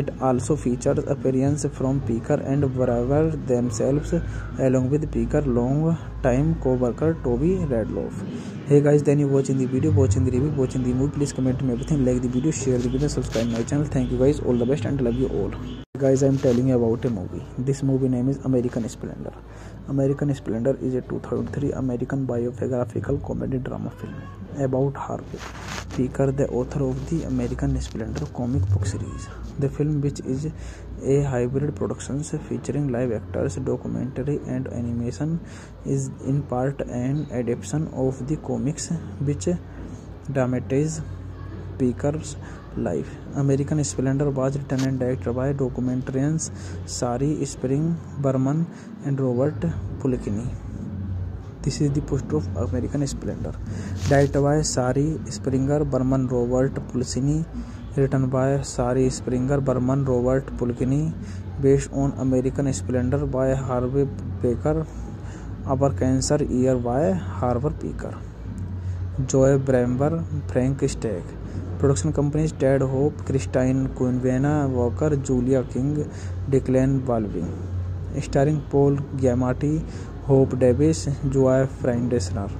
It also features appearances from Picker and Brabner themselves, along with Picker's long-time co-worker Toby Radloff. Hey guys, then you watching the video, watching the review, watching the movie. Please comment me everything, like the video, share the video, subscribe my channel. Thank you guys, all the best and love you all. Guys, I am telling you about a movie. This movie name is American Splendor. American Splendor is a 2003 American biographical comedy drama film about Harvey Picker, the author of the American Splendor comic book series. The film, which is a hybrid production featuring live actors, documentary and animation, is in part an adaptation of the comics which dramatizes Picker's life. American Splendor was written and directed by documentarians Shari Spring Berman and Robert Pulcini. This is the poster of American Splendor. Directed by Shari Springer Berman, Robert Pulcini. Written by Shari Springer Berman, Robert Pulcini. Based on American Splendor by Harvey Picker. Our Cancer Year by Harvey Picker. Joy Brabner, Frank Stack. Production companies Ted Hope, Christine Quinvena Walker, Julia King, Declan Baldwin. Starring Paul Giamatti, Hope Davis, Joy Friendesner.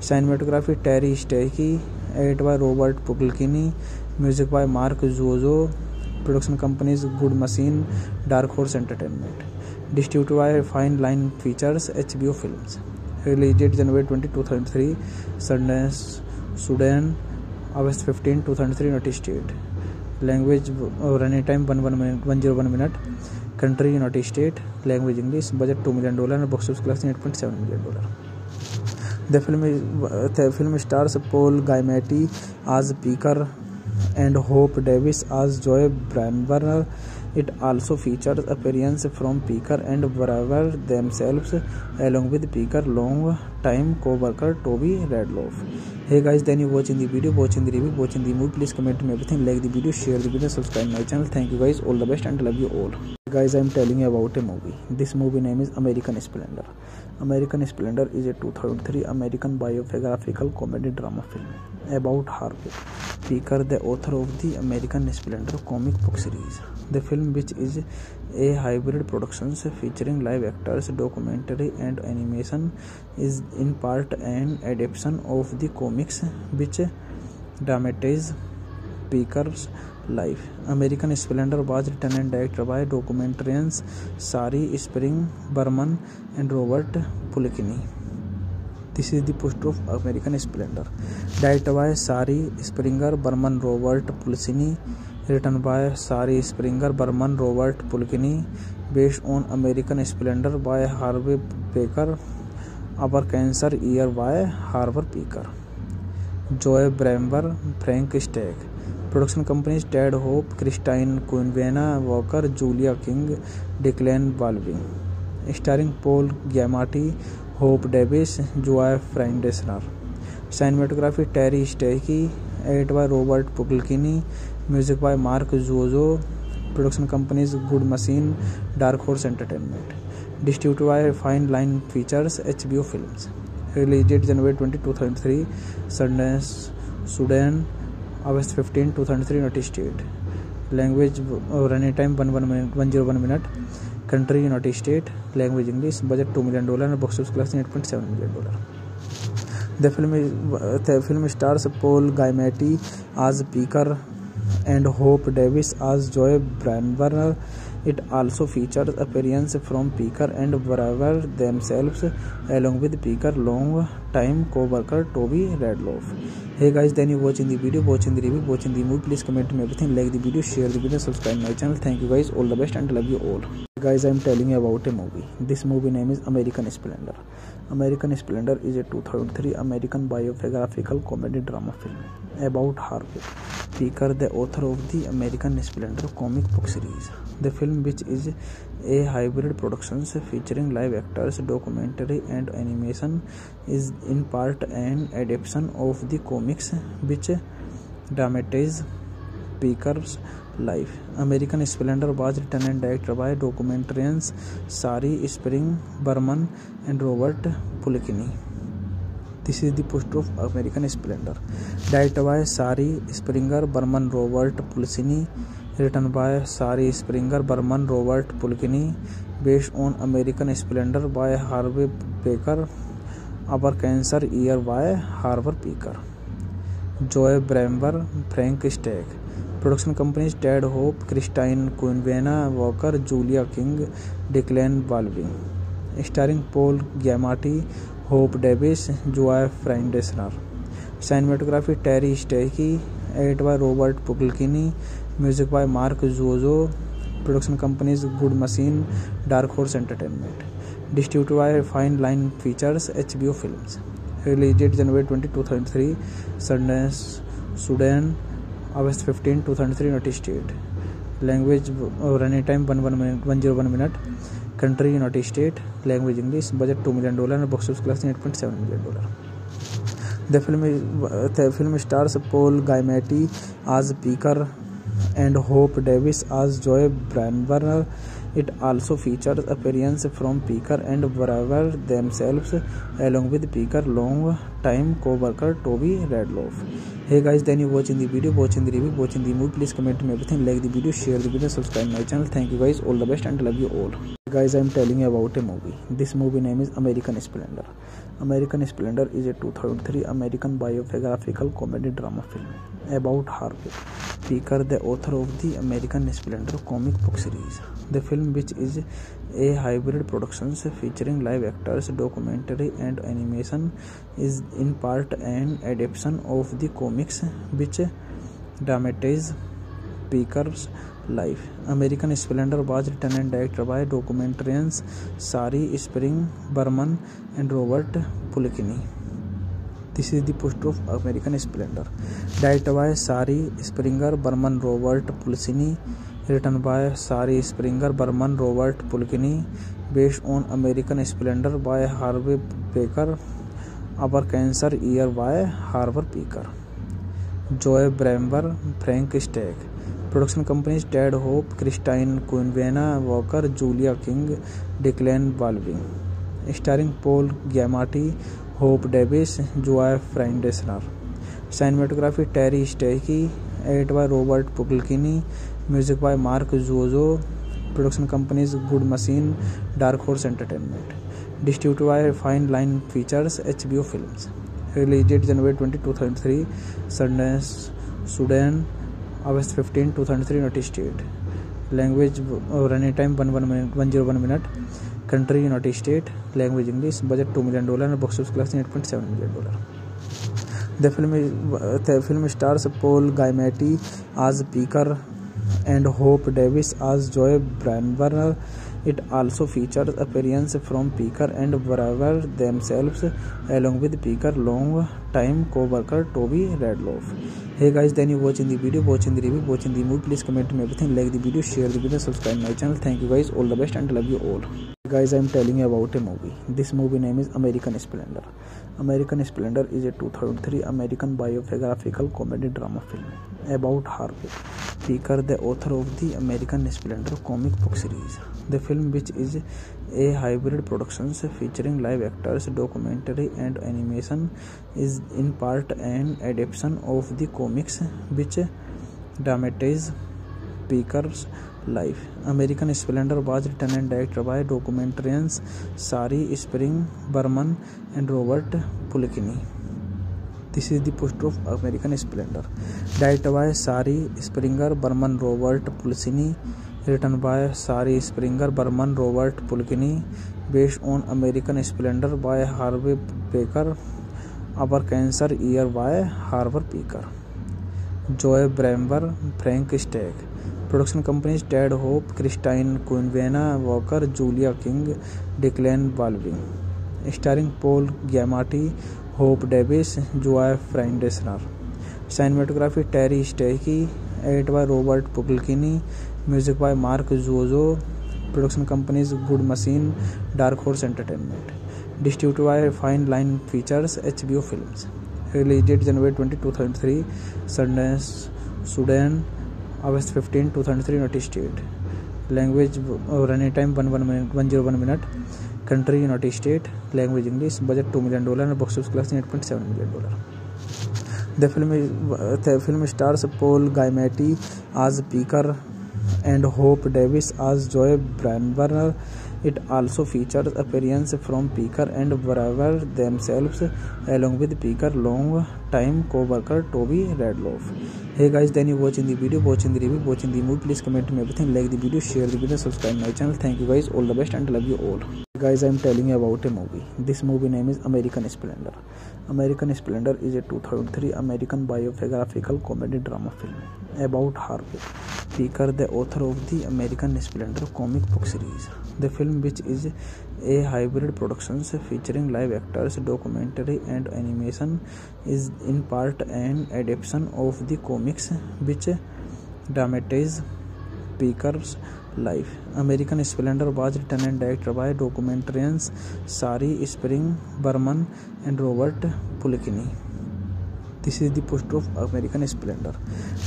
Cinematography Terry Stacey. Edited by Robert Pulcini. Music by Mark Zozo. Production companies Good Machine, Dark Horse Entertainment. Distributed by Fine Line Features, HBO Films. Released date January 20, 2003, Sundance, Sudan. August 15, 2003, United States. Language running time 101 minute. Country United States. Language English. Budget $2 million and box office collection $8.7 million. The film stars Paul Giamatti as Picker and Hope Davis as Joy Brabner. It also features appearances from Picker and Brabner themselves, along with Picker's long-time co-worker Toby Radloff. Hey guys, then you watching the video, watching the review, watching the movie. Please comment me everything, like the video, share the video, subscribe my channel. Thank you guys, all the best and love you all. Guys, I am telling you about a movie. This movie name is American Splendor. American Splendor is a 2003 American biographical comedy drama film about Harvey Picker, the author of the American Splendor comic book series. The film, which is a hybrid production featuring live actors, documentary and animation, is in part an adaptation of the comics which dramatizes Picker's life. American Splendor was written and directed by documentarians Shari Spring Berman and Robert Pulcini. This is the poster of American Splendor. Directed by Shari Springer Berman, Robert Pulcini. Written by Shari Springer Berman, Robert Pulcini. Based on American Splendor by Harvey Picker. Our Cancer Year by Harvey Picker. Joy Brabner, Frank Stack. Production companies Ted Hope, Christine Quinvena Walker, Julia King, Declan Baldwin. Starring Paul Giamatti, Hope Davis, Joy Friendesner. Cinematography Terry Stacey. Edited by Robert Pulcini. Music by Mark Zozo. Production companies Good Machine, Dark Horse Entertainment. Distributed by Fine Line Features, HBO Films. Released date January 20, 2003, Sundance, Sudan. August 15, 2003, United States. Language running time 101 minute. Country United States. Language English. Budget $2 million and box office collection $8.7 million. The film stars Paul Giamatti as Picker and Hope Davis as Joy Brabner. It also features appearances from Picker and Brabner themselves, along with Picker's long-time co-worker Toby Radloff. Hey guys, then you watching the video, watching the review, watching the movie. Please comment me everything, like the video, share the video, subscribe my channel. Thank you guys, all the best and love you all. Guys, I am telling you about a movie. This movie name is American Splendor. American Splendor is a 2003 American biographical comedy drama film about Harvey Picker, the author of the American Splendor comic book series. The film, which is a hybrid production featuring live actors, documentary and animation, is in part an adaptation of the comics which dramatizes Picker's life. American Splendor was written and directed by documentarians Shari Spring Berman and Robert Pulcini. This is the post of American Splendor, direct by Shari Springer Berman Robert Pulcini, written by Shari Springer Berman Robert Pulcini, based on American Splendor by Harvey Pekar, upper cancer year by Harvey Pekar, Joy Bramber, Frank Stack. Production companies Ted Hope, Christine क्विनवेना Walker, Julia King, Declan Baldwin. Starring Paul Giamatti, Hope Davis, Joy Friedsner. Cinematography Terry Stacey, edit by Robert Pulcini, music by Mark जोजो। Production companies good machine, dark horse entertainment. Distributed by fine line features, HBO films. Release date January 20, 2003 Sundance Sudan, August 15, 2003 United state. Language running time 101 minute. Country United state, language English. Budget $2 million और box office collection $8.7 million. The film stars Paul Giamatti as Pekar and Hope Davis as Joy Bramber. It also features appearance from Peker and Brevard themselves, along with Peker's long-time co-worker Toby Radloff. Hey guys, then you watching the video, watching the review, watching the movie. Please comment me everything, like the video, share the video, subscribe my channel. Thank you guys, all the best and love you all. Hey guys, I am telling you about a movie. This movie name is American Splendor. American Splendor is a 2003 American biographical comedy drama film about Harvey Peker, the author of the American Splendor comic book series. The film, which is a hybrid production featuring live actors, documentary and animation, is in part an adaptation of the comics which dramatizes Peker's life. American Splendor was written and directed by documentarians Sari Spring Berman and Robert Pulcini. This is the poster of American Splendor, directed by Sari Springer Berman Robert Pulcini, written by Sari Springer Berman Robert Pulcini, based on American Splendor by Harvey Peker, upper cancer year by Harvey Peker, Joy Bramber, Frank Stack. Production companies Ted Hope, Christine क्विनवेना Walker, Julia King, Declan Baldwin. Starring Paul Giamatti, Hope Davis, Joy Friedsner. Cinematography Terry Stacey, edit by Robert Pulcini, music by Mark जोजो। Production companies good machine, dark horse entertainment. Distributed by fine line features, HBO films. Release date January 20, 2003 Sundance Sudan, August 15, 2003 United state. Language running time 101 minute. Country United state, language English. Budget $2 million और box office collection $8.7 million. The film stars Paul Giamatti as Pekar and Hope Davis as Joy Bramber. It also features appearance from Peker and Brevard themselves, along with Peker's long-time co-worker Toby Radloff. Hey guys, then you watching the video, watching the review, watching the movie. Please comment me everything, like the video, share the video, subscribe my channel. Thank you guys, all the best and love you all. Hey guys, I am telling you about a movie. This movie name is American Splendor. American Splendor is a 2003 American biographical comedy drama film about Harvey Peker, the author of the American Splendor comic book series. The film, which is a hybrid production featuring live actors, documentary and animation, is in part an adaptation of the comics which dramatizes Peker's life. American Splendor was written and directed by documentarians Sari Spring Berman and Robert Pulcini. This is the poster of American Splendor, directed by Sari Springer Berman Robert Pulcini, written by Sari Springer Berman Robert Pulcini, based on American Splendor by Harvey Peker, upper cancer year by Harvey Peker, Joy Bramber, Frank Stack. Production companies Ted Hope, Christine क्विनवेना Walker, Julia King, Declan Baldwin. Starring Paul Giamatti, Hope Davis, Joy Friedsner. Cinematography Terry Stacey, edit by Robert Pulcini, music by Mark जोजो। Production companies good machine, dark horse entertainment. Distributed by fine line features, HBO films. Release date January 20, 2003 Sundance Sudan, August 15, 2003 United state. Language running time 101 minute. Country United state, language English, budget $2 million और box office collection $8.7 million. The film stars Paul Giamatti as Pekar and Hope Davis as Joy Brabner. It also features appearance from Picker and Brabner themselves, along with Picker long-time co-worker Toby Radloff. Hey guys, then you watching the video, watching the review, watching the movie. Please comment me everything, like the video, share the video, subscribe my channel. Thank you guys, all the best and love you all. Guys, I am telling you about a movie. This movie name is American Splendor. American Splendor is a 2003 American biographical comedy drama film about Harvey Picker, the author of the American Splendor comic book series. The film, which is a hybrid production featuring live actors, documentary and animation, is in part an adaptation of the comics which dramatizes Picker's life. American Splendor was written and directed by documentarians Shari Spring Berman and Robert Pulcini. This is the poster of American Splendor.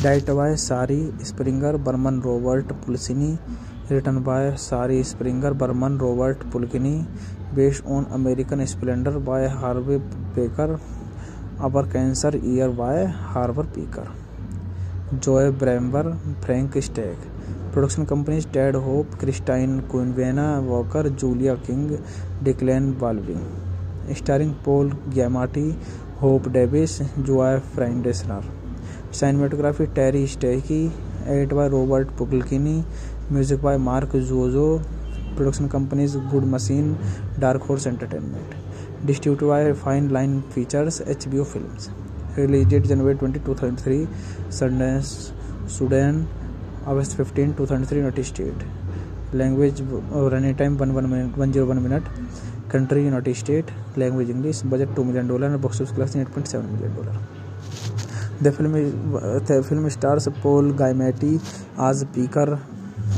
Directed by Shari Springer Berman, Robert Pulcini. Written by Shari Springer Berman, Robert Pulcini. Based on American Splendor by Harvey Picker. Our Cancer Year by Harvey Picker. Joy Brabner, Frank Stagg. Production companies Ted Hope, Christine Quinvena Walker, Julia King, Declan Baldwin. Starring Paul Giamatti, Hope Davis, Joy Friedesner. Cinematography Terry Stacey, edited by Robert Pulcini, music by Mark Zozo. Production companies Good Machine, Dark Horse Entertainment. Distributed by Fine Line Features, HBO Films. Released date January 20, 2003, Sundance, Sudan. August 15, 2003, United States. Language running time 101 minute. Country United States. Language English. Budget $2 million और box office collection $8.7 million. The film stars Paul Giamatti as Picker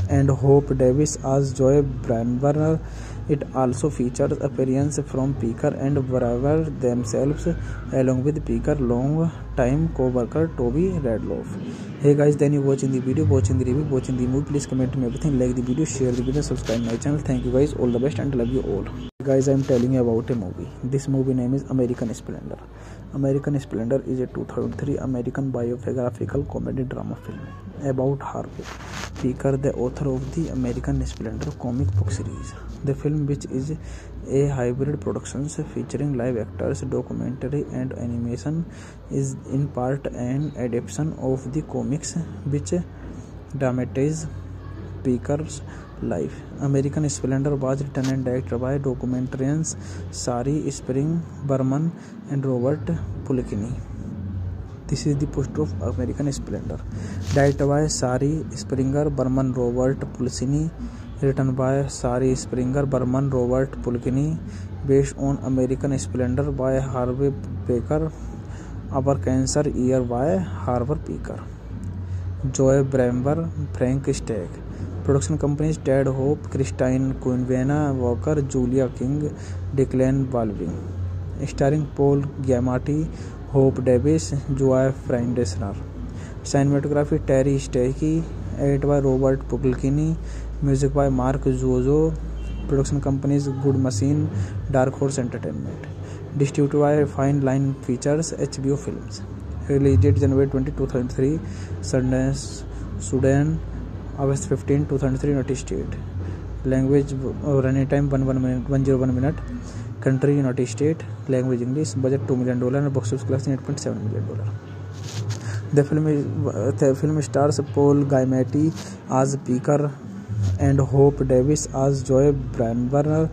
and Hope Davis as Joy Brabner. It also features appearance from Picker and Brabner themselves, along with Picker long-time co-worker Toby Radloff. Hey guys, then you watching the video, watching the review, watching the movie. Please comment me everything, like the video, share the video, subscribe my channel. Thank you guys, all the best and love you all. Guys, I am telling you about a movie. This movie name is American Splendor. American Splendor is a 2003 American biographical comedy drama film about Harvey Picker, the author of the American Splendor comic book series. The film, which is a hybrid production featuring live actors, documentary and animation, is in part an adaptation of the comics which dramatizes Picker's life. American Splendor was written and directed by documentarians Shari Spring Berman and Robert Pulcini. This is the poster of American Splendor. Directed by Shari Springer Berman, Robert Pulcini. Written by Shari Springer Berman, Robert Pulcini. Based on American Splendor by Harvey Picker. Our Cancer Year by Harvey Picker. Joy Brabner, Frank Stagg. Production companies Ted Hope, Christine Quinvena Walker, Julia King, Declan Baldwin. Starring Paul Giamatti, Hope Davis, Joy Friedesner. Cinematography Terry Stacey, edited by Robert Pulcini, music by Mark Zozo. Production companies Good Machine, Dark Horse Entertainment. Distributed by Fine Line Features, HBO Films. Released date January 20, 2003, Sundance, Sudan. August 15, 2003, United States. Language running time 101 minute. Country United States. Language English. Budget $2 million और box office collection $8.7 million. The film stars Paul Giamatti as Picker and Hope Davis as Joy Brabner.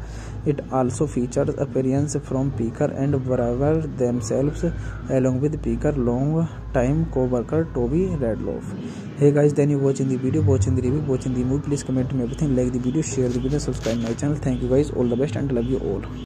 It also features appearance from Picker and Brabner themselves, along with Picker long-time co-worker Toby Radloff. Hey guys, then you watching the video, watching the review, watching the movie. Please comment me everything, like the video, share the video, subscribe my channel. Thank you guys, all the best and love you all.